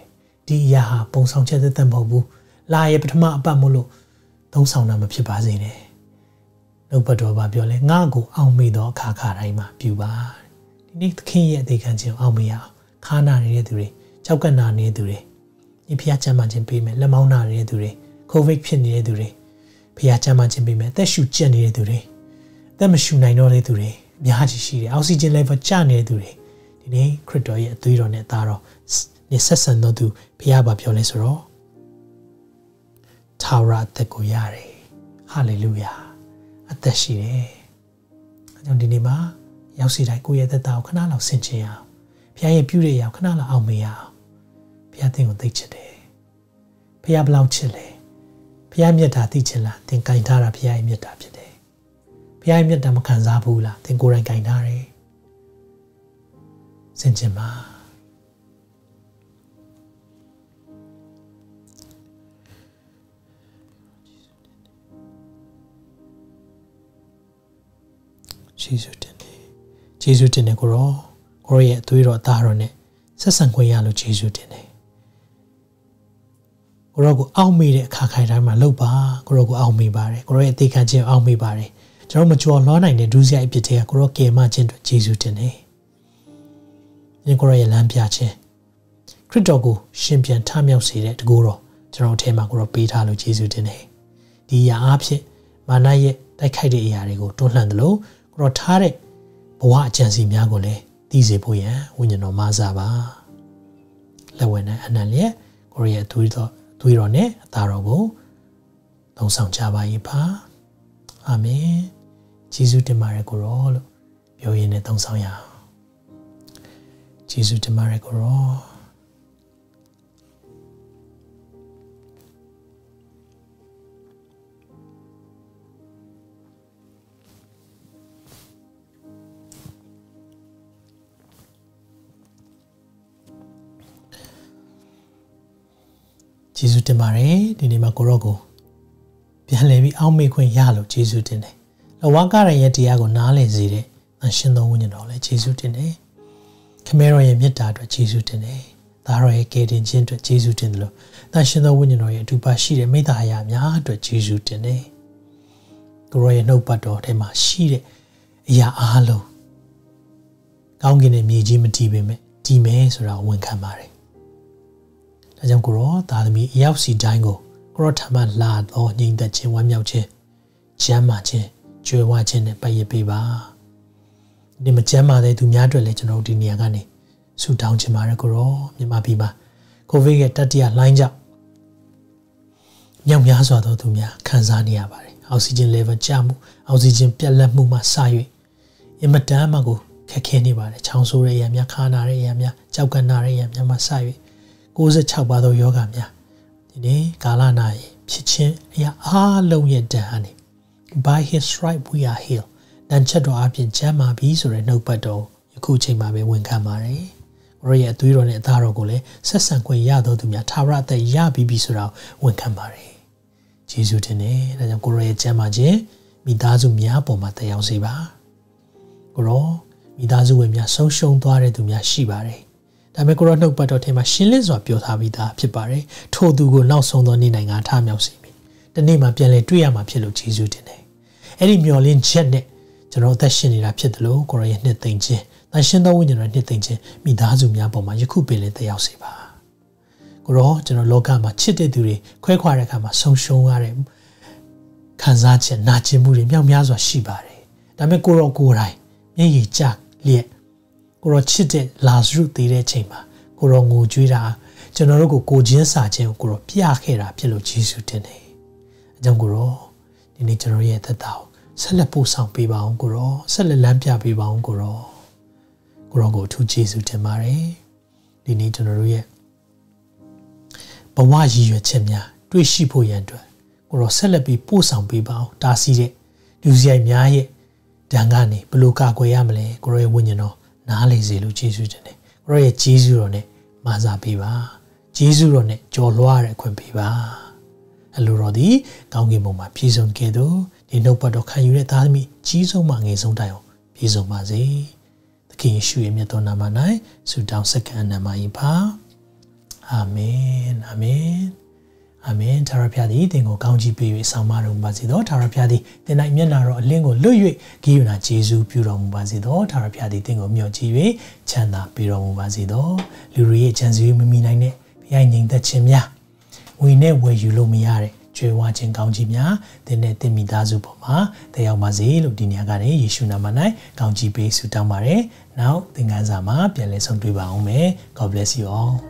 ဒီအရာဟာပုံဆောင်ချက်သက်သက်မဟုတ်ဘူးလာရဲ့ပထမအပတ်မို့လို့သုံးဆောင်တာမဖြစ်ပါစေနဲ့နှုတ်ဘတော်ပါပြောလဲငါ့ကိုအောင်မေတော့အခါခါတိုင်းမှာပြူပါဒီနေ့သခင်ရဲ့အသေးခံခြင်းအောင်မေရအောင်ခါနာနေတဲ့သူတွေကြောက်ကနာနေတဲ့သူတွေဒီဖျားချမ်းသာခြင်းပေးမယ်လက်မောင်းနာနေတဲ့သူတွေကိုဗစ်ဖြစ်နေတဲ့သူတွေဖျားချမ်းသာခြင်းပေးမယ်အသက်ရှူကျက်နေတဲ့သူတွေအသက်မရှူနိုင်တော့တဲ့သူတွေအများကြီးရှိတယ်အောက်ဆီဂျင် level ကျနေတဲ့သူတွေဒီနေ့ခရစ်တော်ရဲ့အသွေးတော်နဲ့သားတော်နေဆက်ဆံတော်သူဘုရားဘာပြောလဲဆိုတော့ထာဝရအသက်ကိုရတယ်ဟာလေလုယာအသက်ရှိတယ်အဲကြောင့်ဒီနေ့မှာရောက်စီတိုင်းကိုယ့်ရဲ့သက်တာကိုခဏလောက်ဆင်ခြင်ရအောင်ဘုရားရဲ့ပြုတဲ့အရာကိုခဏလောက်အောင်မေ့ရအောင်ဘုရားသင်ကိုသိချစ်တယ်ဘုရားဘလောက်ချစ်လဲဘုရားမြတ်တာသိချင်လားသင်ကင်ထားတာဘုရားရဲ့မြတ်တာဖြစ်တယ်ဘုရားရဲ့မြတ်တာမခံစားဘူးလားသင်ကိုယ်တိုင်ကင်ထားတယ်ဆင်ခြင်ပါယေရှုတင်တယ်ကိုရောရဲ့အသွေးတော်အသားတော်နဲ့ဆက်ဆံခွင့်ရလို့ယေရှုတင်တယ်ကိုရောကိုအောက်မေ့တဲ့အခါခိုင်တိုင်းမှာလှုပ်ပါကိုရောကိုအောက်မေ့ပါတယ်ကိုရောရဲ့အသေးခံခြင်းအောက်မေ့ပါတယ်ကျွန်တော်မကြော်လွှားနိုင်တဲ့ဒုစရိုက်အဖြစ်တည်းကကိုရောကယ်မခြင်းအတွက်ယေရှုတင်တယ်ဒီကိုရောရဲ့လမ်းပြခြင်းခရစ်တော်ကိုရှင်ပြန်ထမြောက်စေတဲ့တကူတော်ကျွန်တော်အထဲမှာကိုရောပေးထားလို့ယေရှုတင်တယ်ဒီရာအဖြစ်မာနရဲ့တိုက်ခိုက်တဲ့အရာတွေကိုတွန်းလှန်တယ်လို့တော့ထားတဲ့ဘဝအကျဉ်းစီများကိုလည်းသိစေဖို့ရန်ဝိညာဉ်တော်မာစာပါလက်ဝဲနဲ့အနန္တရဲ့ကိုရီးယားသွေးတော်နဲ့အသားတော်ကိုသုံးဆောင်ကြပါ၏ပါအာမင်ယေရှုတင်ပါရကိုရောလို့ပြောရင်းနဲ့သုံးဆောင်ရအောင်ယေရှုတင်ပါရကိုရောယေရှုတင်ပါတယ်ဒီနေ့မှာကိုရော့ကိုပြန်လဲပြီးအောက်မေ့ခွင့်ရလို့ယေရှုတင်တယ်။လောဝါကရရဲ့တရားကိုနားလည်စေတဲ့ရှင်သောဝိညာဉ်တော်လည်းယေရှုတင်တယ်။ခမဲတော်ရဲ့မြတ်တာအတွက်ယေရှုတင်တယ်။သားတော်ရဲ့ကယ်တင်ခြင်းအတွက်ယေရှုတင်တယ်လို့ရှင်သောဝိညာဉ်တော်ရဲ့အတူပါရှိတဲ့မိသားအရာများအတွက်ယေရှုတင်တယ်။ကိုရော့ရဲ့နှုတ်ပတ်တော်ထဲမှာရှိတဲ့အရာအားလုံးကောင်းကင်နဲ့မြေကြီးမတည်ပေမဲ့တည်မယ်ဆိုတာဝန်ခံပါတယ်။ဒါကြောင့်ကိုရောသားသမီးအယောက်စီတိုင်းကိုကိုရောထမလာတော့ငြိမ်သက်ခြင်းဝမ်းမြောက်ခြင်းချမ်းသာခြင်းကြွယ်ဝခြင်းနဲ့ပတ်ရပေးပါဒီမချမ်းသာတဲ့သူများအတွက်လည်းကျွန်တော်တို့ဒီနေရာကနေဆုတောင်းချင်ပါတယ်ကိုရောမြန်မာပြည်မှာကိုဗစ်ရဲ့တတိယလှိုင်းကြောင့်ညောင်များစွာသောသူများခံစားနေရပါတယ်အောက်ဆီဂျင် level ကျမှုအောက်ဆီဂျင်ပြတ်လတ်မှုမှစ၍အင်မတန်မှကိုခက်ခဲနေပါတယ်ချောင်းဆိုးတဲ့အရာများခါနာတဲ့အရာများကြောက်ကနာတဲ့အရာများမှစ၍96ပါးသောယောဂများဒီနေ့ကာလနာရဲ့ဖြစ်ခြင်းအရာအားလုံးရဲ့တန်ဟာနေ by his stripe we are healed တန်ချက်တော်အပြင်ချမ်းသာပြီဆိုတဲ့နှုတ်ပတ်တော်ယခုချိန်မှာပဲဝန်ခံပါတယ်ကိုရောရဲ့အသွေးတော်နဲ့အသားတော်ကိုလည်းဆက်ဆံခွင့်ရတော်သူများထာဝရအသက်ရပြီးပြီဆိုတာဝန်ခံပါတယ်ယေရှုတင်တယ်ဒါကြောင့်ကိုရောရဲ့ချမ်းသာခြင်းမိသားစုများပေါ်မှာတက်ရောက်စေပါကိုရောမိသားစုဝင်များဆုံးရှုံးသွားတဲ့သူများရှိပါတယ်ဒါပေမဲ့ကိုရောနှုတ်ပတ်တော်ထဲမှာရှင်းလင်းစွာပြောထားပြီးသားဖြစ်ပါတယ်။ထိုသူကိုနောက်ဆုံးသောနေ့တိုင်းကထားမြောက်စေပြီ။ဒီနေ့မှာပြန်လည်တွေ့ရမှာဖြစ်လို့ယေရှုတင်တယ်။အဲ့ဒီမျှော်လင့်ချက်နဲ့ကျွန်တော်အသက်ရှင်နေတာဖြစ်တယ်လို့ကိုရောရဲ့နှစ်သိမ့်ခြင်း၊တန်ရှင်သောဝိညာဉ်တော်နှစ်သိမ့်ခြင်းမိသားစုများပေါ်မှာယခုပင်လည်တက်ရောက်စေပါ။ကိုရောကျွန်တော်လောကမှာချစ်တဲ့သူတွေခွဲခွာတဲ့အခါမှာဆုံးရှုံးရတဲ့ခံစားချက်၊နာကျင်မှုတွေမြောက်များစွာရှိပါတယ်။ဒါပေမဲ့ကိုရောကိုယ်တိုင်မျက်ရည်ကျလျက်ကိုရောချစ်တဲ့လာဇရုသေးတဲ့ချိန်မှာကိုရောငိုကြွေးတာကျွန်တော်တို့ကိုကိုချင်းစာချင်းကိုရောပြခဲ့တာဖြစ်လို့ယေရှုတင်တယ်။အကြောင်းကိုရောဒီနေ့ကျွန်တော်ရဲ့သက်တာကိုဆက်လက်ပို့ဆောင်ပေးပါအောင်ကိုရောဆက်လက်လမ်းပြပေးပါအောင်ကိုရောကိုအထူးယေရှုတင်ပါတယ်။ဒီနေ့ကျွန်တော်တို့ရဲ့ဘဝရည်ရွယ်ချက်များတွေ့ရှိဖို့ရန်အတွက်ကိုရောဆက်လက်ပြီးပို့ဆောင်ပေးပါအောင်တားဆီးတဲ့လူစရိုက်များရဲ့ဒဏ်ကနေဘလို့ကာကွယ်ရမလဲကိုရောရဲ့ဝိညာဉ်တော်နားလေစေလို့ယေရှုတင်တယ်ကိုရောရဲ့ယေရှုတော်နဲ့မာစာပေးပါယေရှုတော်နဲ့ကြော်လွှားရတဲ့အခွင့်ပေးပါအလိုတော်သည်ကောင်းကင်ဘုံမှာပြည့်စုံခဲ့သူ They know part of Kayunet Almi, Chizo Manges on Dio, Pizo Mazi. The King Shuim Yatonamanai, so down second and Maipa. Amen, Amen. Amen, Tarapiadi, Dingo County Pay Samaro Bazido, Tarapiadi, then I Mianaro Lingo Lue, Giuna Jesu Purom Bazido, Tarapiadi, Dingo Mio Chive, Chana Purom Bazido, Lurie Chanzu Minine, Yaning the Chemia. We never were you Lumiare, Jewatching County Mia, then let the Midazu Poma, the Yamazil, Diniagare, Yishunamanai, County Pay Sutamare, now the Gazama, Pialeson Tubaome. God bless you all.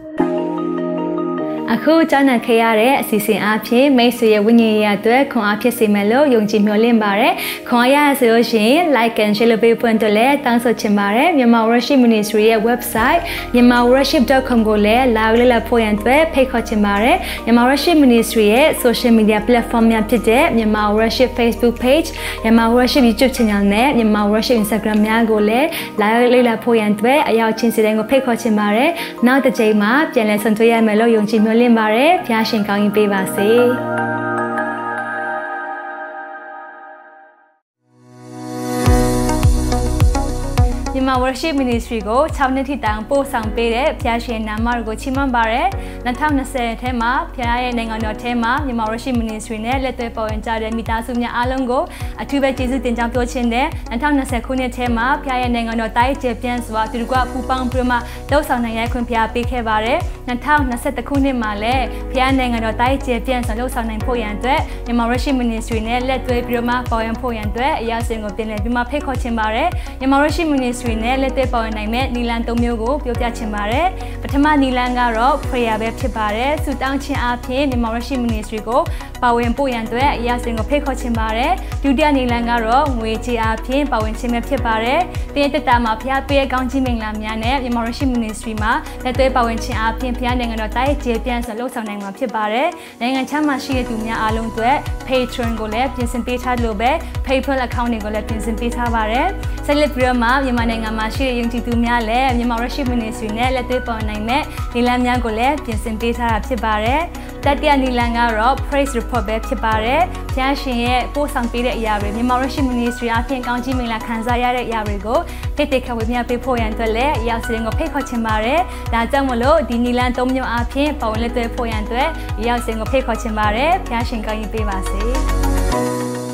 Aku Jana Kayare, Sisi Api, Macy Winia, Api Simelo, Yung Jimolin Bare, Koya Zoshi, like and Shelope Pontole, Tanso Chimbare, Yama Worship Ministry website, YamaWorship.com Gole, Laulila Poyantwe, Peko Chimbare, Yama Worship Ministry, social media platform Yapide, Yama Worship Facebook page, Yama Worship YouTube channel net, Yama Worship Instagram Yagole, Laulila Poyantwe, Ayachin Sidango Peko Chimbare, now the Jama, Janet Santoya Melo, Yung Jimolin. Limbare, Piashin Kang Pivasi. My worship ministry go, Tavanity Dampo Sangpede, Piashi Namargo Chimambare, Natamnase Tema, Pia Nangano Tema, Yama worship ministry, Leto Pointa, Mitasumia Alongo, a two bed Jesus in Jampo Chinde, Natamnase Kune Tema, Pia Nangano Tai, Japan Swa, Turgua Pupang Prima, those on Yakun Pia Pikevare, Natam Naset the Kune Male, Pia Nangano Tai, Japan, and those on Poyante, Yama worship ministry, Leto Prima, Poyan Poyante, Yasing of Denebima Peko Chimbare, Yama worship ministry. Let the power name Nilanto Mugo, Yoga Chimare, Patama Nilangaro, Prayer Bepare, Sudan Chiapi, the Morashi Ministry Go, Pawen Poyandre, Yasingo Peco Chimare, Judia Nilangaro, Witi Api, Pawen Chimepare, Theatre Tama Piape, County Minglamiane, the Morashi Ministry Ma, let the Pawen Chiapi, Pianing and Tai, Japians and Los of Nanga Pibare, Nangachama Shia Dumia Alungue, Patron Golep, Jensen Peter Lobe, PayPal Accounting Golep, Jensen Peter Vare, Celebrium, Yamane. Mashi Yung Titumia Lab, Yama Worship Ministry, Letipo Name, Nilam Yangole, Piensen Peter Tibare, Tatia Nilangaro, Praise Report Tibare, Piashi, Posang Peter Yari, Yama Worship Ministry, Apian County Mila Kanzayare Yarigo, Pitaka with Yapipo and Tole, Yasingo Peko Chimare, Nazamolo, Dinilan Tomio Apian, Paul Leto Poyante, Yasingo Peko Chimare, Piashin Kayipivasi.